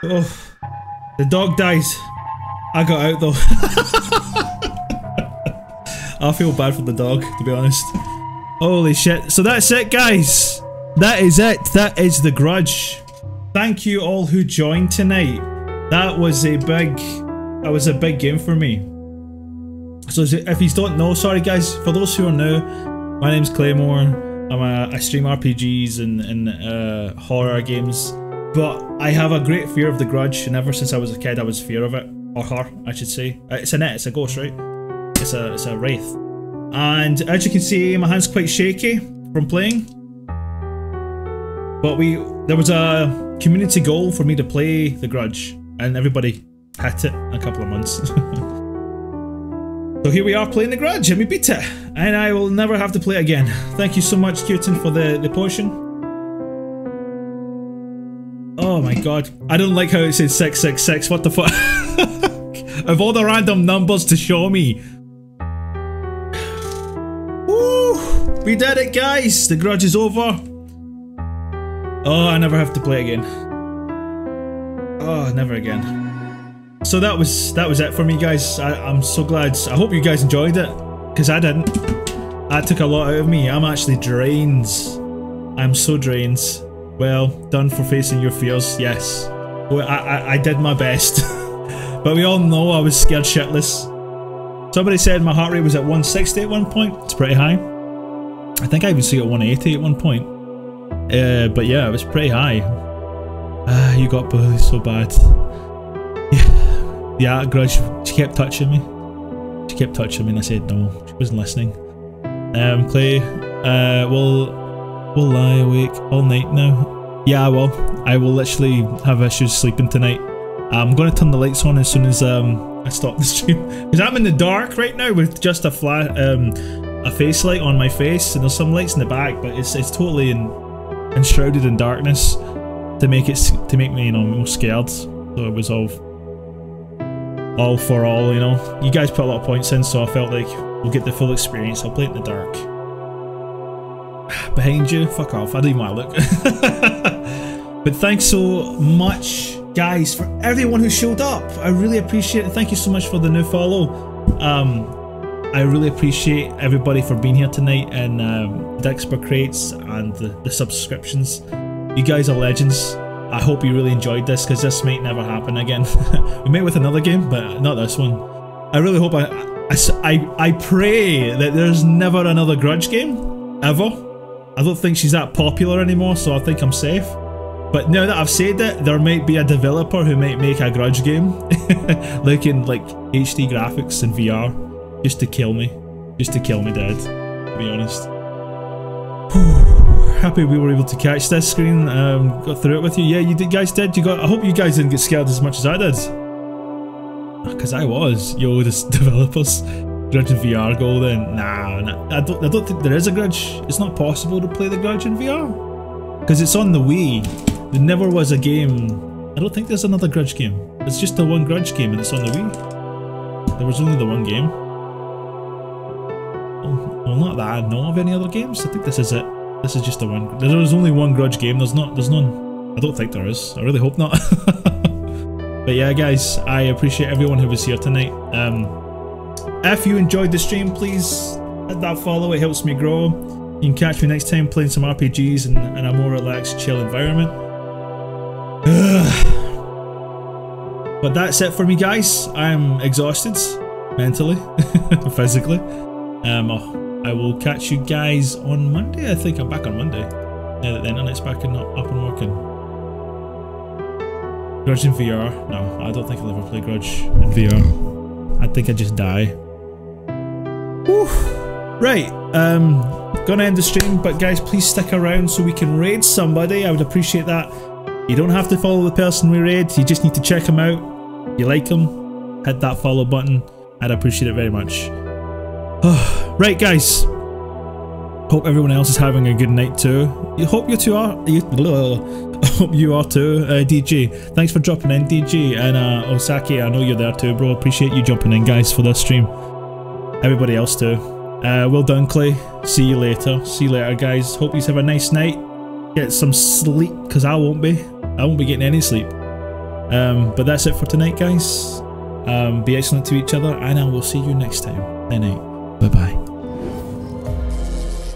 Oh, the dog dies. I got out though. I feel bad for the dog, to be honest. Holy shit. So that's it, guys. That is it. That is The Grudge. Thank you all who joined tonight. That was a big, that was a big game for me. So if you don't know, sorry guys, for those who are new, my name's Claymore. I'm a, I stream R P Gs and, and uh, horror games. But I have a great fear of The Grudge, and ever since I was a kid I was fear of it, or her, I should say. It's a net, it's a ghost, right? It's a, it's a wraith. And as you can see, my hand's quite shaky from playing. But we, there was a community goal for me to play The Grudge, and everybody hit it in a couple of months. So here we are playing The Grudge, and we beat it. And I will never have to play it again. Thank you so much, Q ten, for the, the potion. Oh my god. I don't like how it says six six six. What the fuck? Of all the random numbers to show me. Woo! We did it, guys. The Grudge is over. Oh, I never have to play again. Oh, never again. So that was that was it for me, guys. I, I'm so glad. I hope you guys enjoyed it, because I didn't. That took a lot out of me. I'm actually drained. I'm so drained. Well done for facing your fears, yes. Well, I, I, I did my best. But we all know I was scared shitless. Somebody said my heart rate was at one sixty at one point. It's pretty high. I think I even see it at one eighty at one point. Uh, but yeah, it was pretty high. Ah, you got bullied so bad. Yeah, yeah, Grudge, she kept touching me. She kept touching me and I said no. She wasn't listening. Um, Clay, uh, well... Will lie awake all night now? Yeah, I will. I will literally have issues sleeping tonight. I'm gonna turn the lights on as soon as um I stop the stream, because I'm in the dark right now with just a flash, um a face light on my face, and there's some lights in the back, but it's it's totally in enshrouded in darkness to make it to make me, you know, more scared. So it was all all for all, you know. You guys put a lot of points in, so I felt like we'll get the full experience. I'll play it in the dark. Behind you, fuck off, I don't even want to look. But thanks so much, guys, for everyone who showed up. I really appreciate it. Thank you so much for the new follow. um I really appreciate everybody for being here tonight, and um Dixper crates and the, the subscriptions. You guys are legends. I hope you really enjoyed this, because this might never happen again. We may with another game, but not this one. I really hope, I I, I pray that there's never another Grudge game, ever. I don't think she's that popular anymore, so I think I'm safe. But now that I've said that, there might be a developer who might make a Grudge game, like in like H D graphics and V R, just to kill me, just to kill me dead, to be honest. Happy we were able to catch this screen, um, got through it with you. Yeah, you did, guys did. You got. I hope you guys didn't get scared as much as I did, because I was. Yo, this developers. Grudge in V R goal then? Nah, nah, I don't I don't think there is a Grudge. It's not possible to play the Grudge in V R, because it's on the Wii. There never was a game. I don't think there's another Grudge game. It's just the one Grudge game, and it's on the Wii. There was only the one game. Well, not that I know of any other games. I think this is it. This is just the one. There was only one Grudge game. There's not there's none. I don't think there is. I really hope not. But yeah, guys, I appreciate everyone who was here tonight. Um If you enjoyed the stream, please hit that follow, it helps me grow. You can catch me next time playing some R P Gs in, in a more relaxed, chill environment. Ugh. But that's it for me, guys. I'm exhausted, mentally, physically. Um, oh, I will catch you guys on Monday, I think. I'm back on Monday, now that the internet's back and up and working. Grudge in V R? No, I don't think I'll ever play Grudge in V R. I think I just die. Whew. Right, um, gonna end the stream, but guys, please stick around so we can raid somebody. I would appreciate that. You don't have to follow the person we raid, you just need to check them out. If you like them, hit that follow button. I'd appreciate it very much. Right, guys, hope everyone else is having a good night too. You hope you two are. You, I hope you are too, uh, D J. Thanks for dropping in, D J, and uh, Osaki. I know you're there too, bro. Appreciate you jumping in, guys, for this stream. Everybody else too. Uh, well done, Clay. See you later. See you later, guys. Hope you have a nice night. Get some sleep, because I won't be. I won't be getting any sleep. Um, but that's it for tonight, guys. Um, be excellent to each other, and I will see you next time. Night-night. Bye-bye.